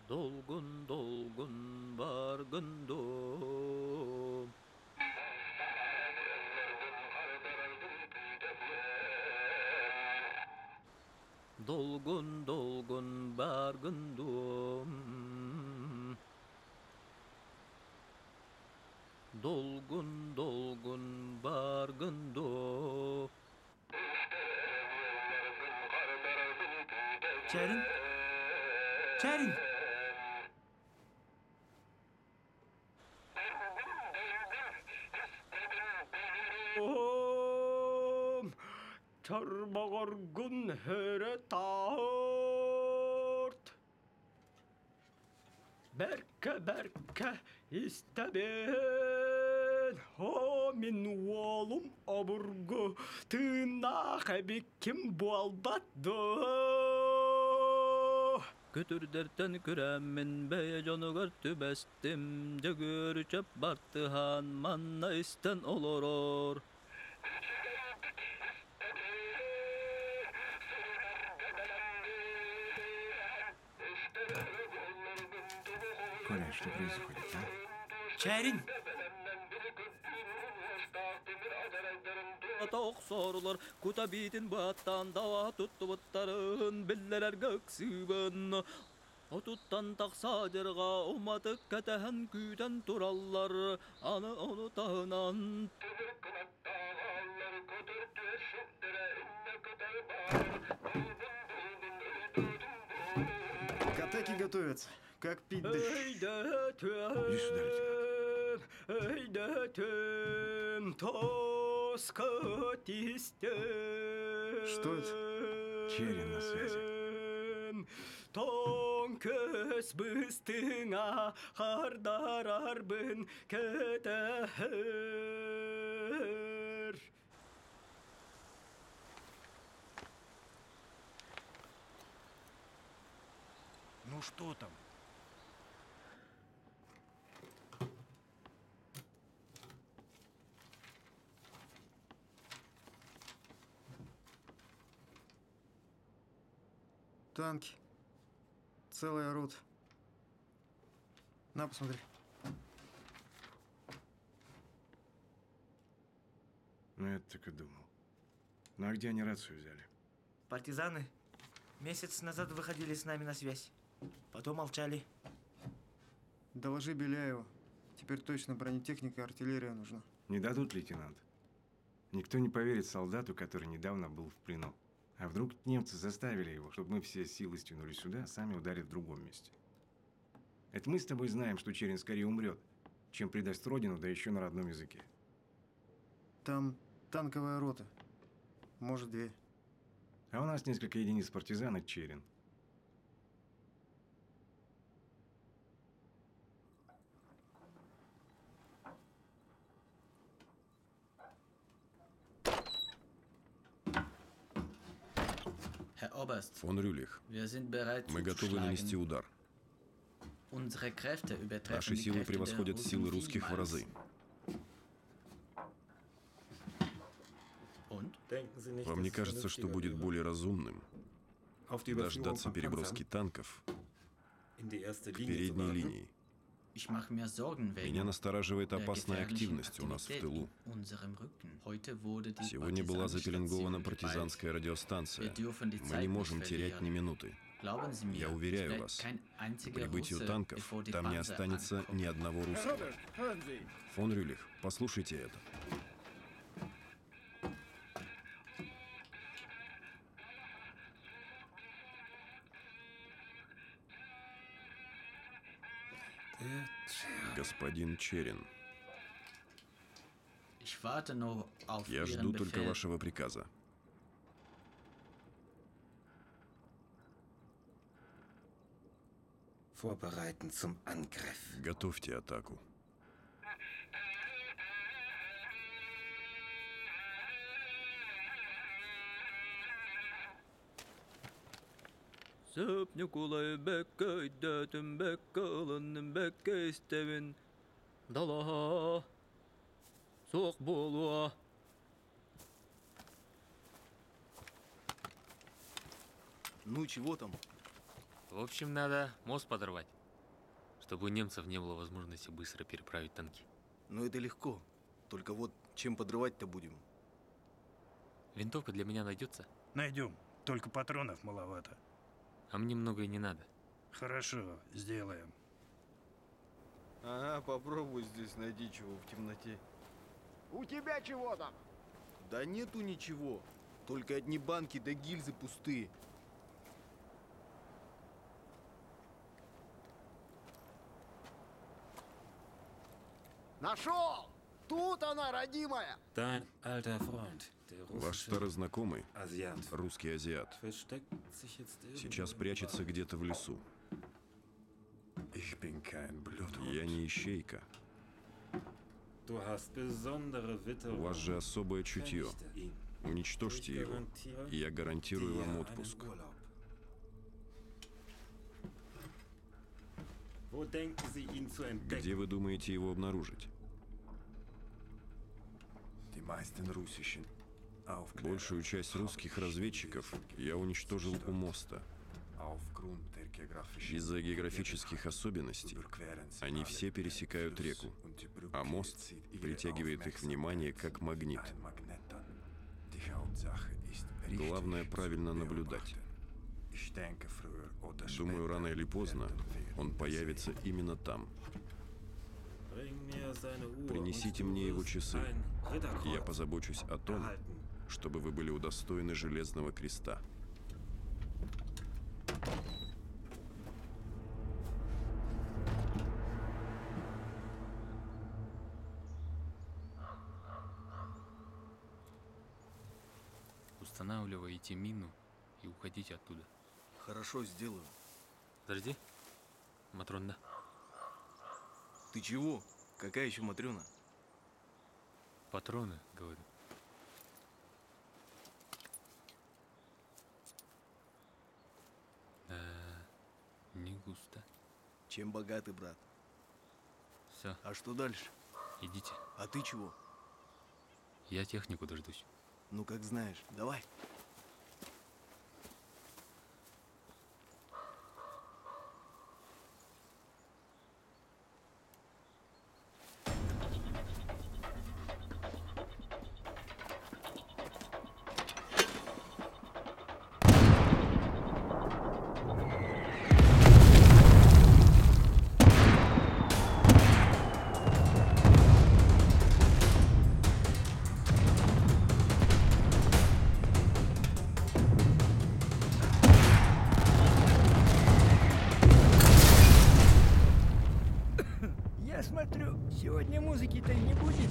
Долгун, долгун, баргун, дом. Долгун, долгун, баргун, дом. Долгун, долгун, баргун, дом. Чээрин? Чээрин? Чорбогоргун херетаорт. Берке, берке, истебен. Хомин уолум обургу. Ты нахеби ким буалбат до. Күтүрдертен күрәммин бәйе жанугар түбәстим. Дегүр чөп бартыхан манна истен олорор. Коля, что происходит, а? Чээрин! Атох сорлар, кута битин баттан, дава туттуаттарын, биллерер гөксибен. Отуттан тақсадерға, уматы кәтәхін күйтен тураллар, аны оны тағынан. К атаке готовятся. Как пить дышишь? Иди сюда, лейтенант. Что это? Чээрин на связи. Ну что там? Танки. Целый орут. На, посмотри. Ну, я так и думал. Ну а где они рацию взяли? Партизаны месяц назад выходили с нами на связь. Потом молчали. Доложи Беляеву. Теперь точно бронетехника и артиллерия нужна. Не дадут, лейтенант. Никто не поверит солдату, который недавно был в плену. А вдруг немцы заставили его, чтобы мы все силы стянули сюда, а сами ударили в другом месте. Это мы с тобой знаем, что Чээрин скорее умрет, чем предаст родину, да еще на родном языке. Там танковая рота. Может, две. А у нас несколько единиц партизан и Чээрин. Фон Рюлих, мы готовы нанести удар. Наши силы превосходят силы русских в разы. Вам не кажется, что будет более разумным дождаться переброски танков к передней линии? Меня настораживает опасная активность у нас в тылу. Сегодня была запеленгована партизанская радиостанция. Мы не можем терять ни минуты. Я уверяю вас, к прибытию танков там не останется ни одного русского. Фон Рюлих, послушайте это. Господин Чээрин, я жду только вашего приказа. Готовьте атаку. Далаха, сок болуа. Ну чего там? В общем, надо мост подорвать, чтобы у немцев не было возможности быстро переправить танки. Ну это легко, только вот чем подрывать-то будем? Винтовка для меня найдется? Найдем, только патронов маловато. А мне много и не надо. Хорошо, сделаем. Ага, попробуй здесь найди чего в темноте. У тебя чего там? Да нету ничего. Только одни банки да гильзы пустые. Нашел! Тут она, родимая! Тань, ваш старый знакомый, русский азиат, сейчас прячется где-то в лесу. Я не ищейка. У вас же особое чутье. Уничтожьте его, и я гарантирую вам отпуск. Где вы думаете его обнаружить? Большую часть русских разведчиков я уничтожил у моста. Из-за географических особенностей они все пересекают реку, а мост притягивает их внимание как магнит. Главное правильно наблюдать. Думаю, рано или поздно он появится именно там. Принесите мне его часы. Я позабочусь о том, чтобы вы были удостоены железного креста. Устанавливайте мину и уходите оттуда. Хорошо, сделаю. Подожди, Матрона. Ты чего? Какая еще Матрена? Патроны, говорю. Да, не густо. Чем богатый, брат? Все. А что дальше? Идите. А ты чего? Я технику дождусь. Ну, как знаешь. Давай. я смотрю, сегодня музыки-то и не будет.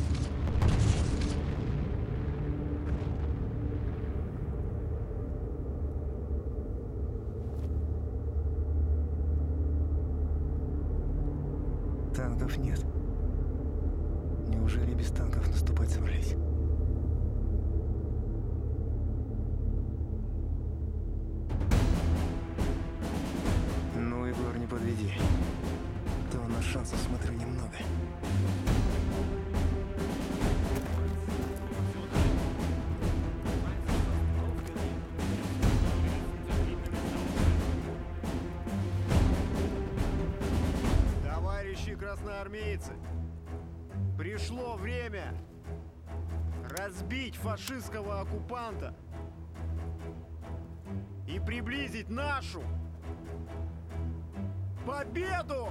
Танков нет. Неужели без танков наступать собрались? Ну, Егор, не подведи. То на шансов смотрю немного. Красноармейцы, пришло время разбить фашистского оккупанта и приблизить нашу победу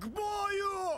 к бою!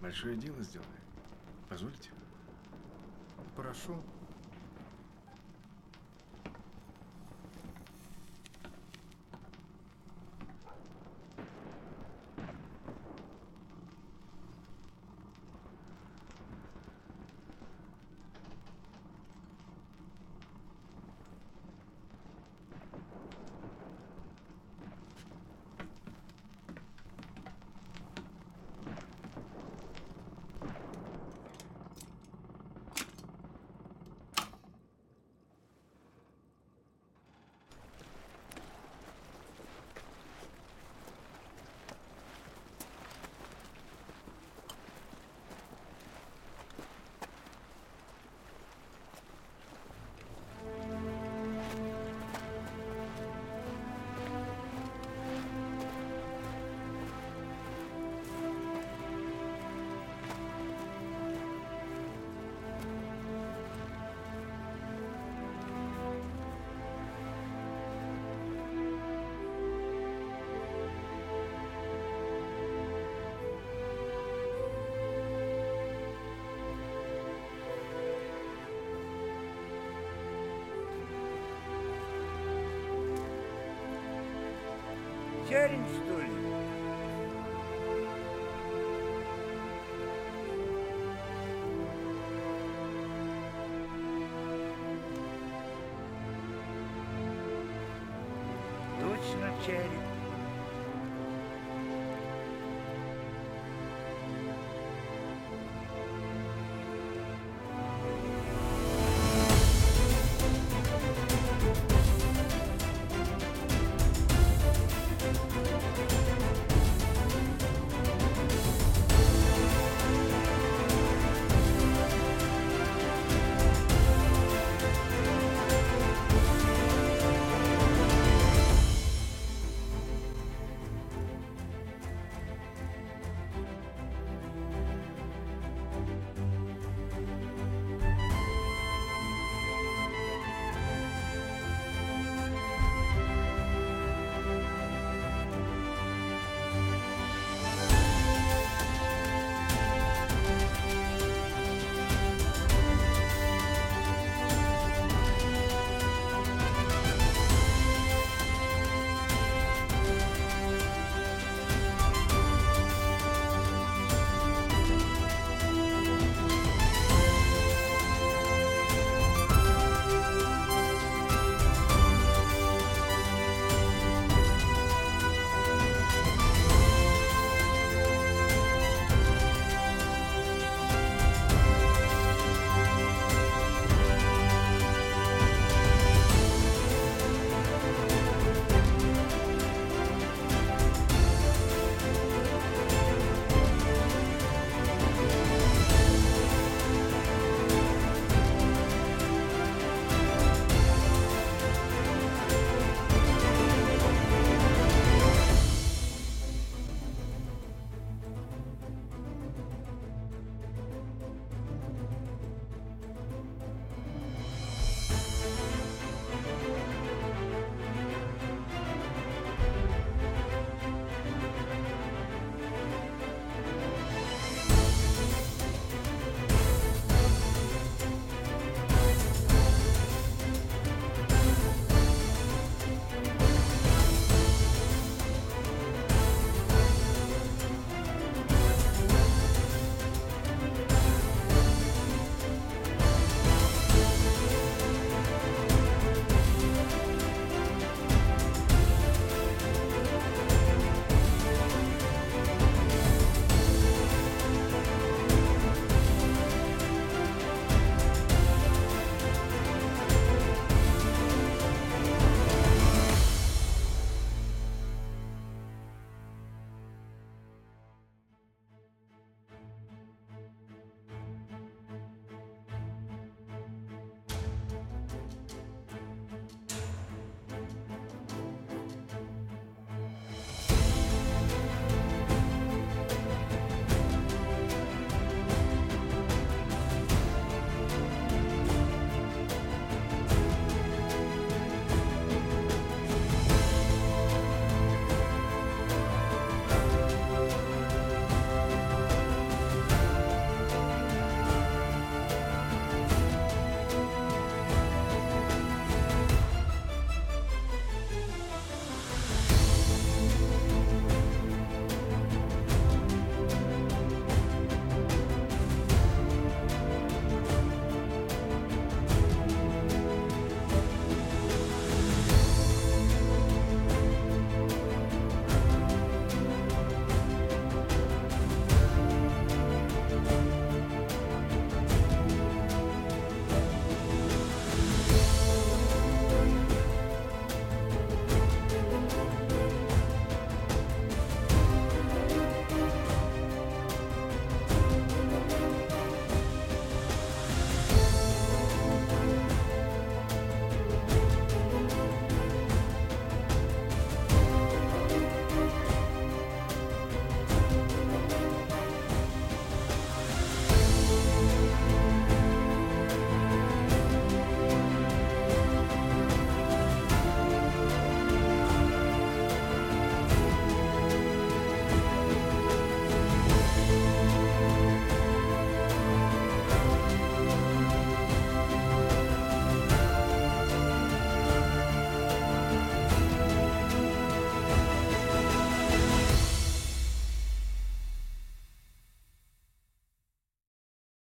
Большое дело сделали. Позвольте. Прошу. Чээрин, что ли? Точно Чээрин.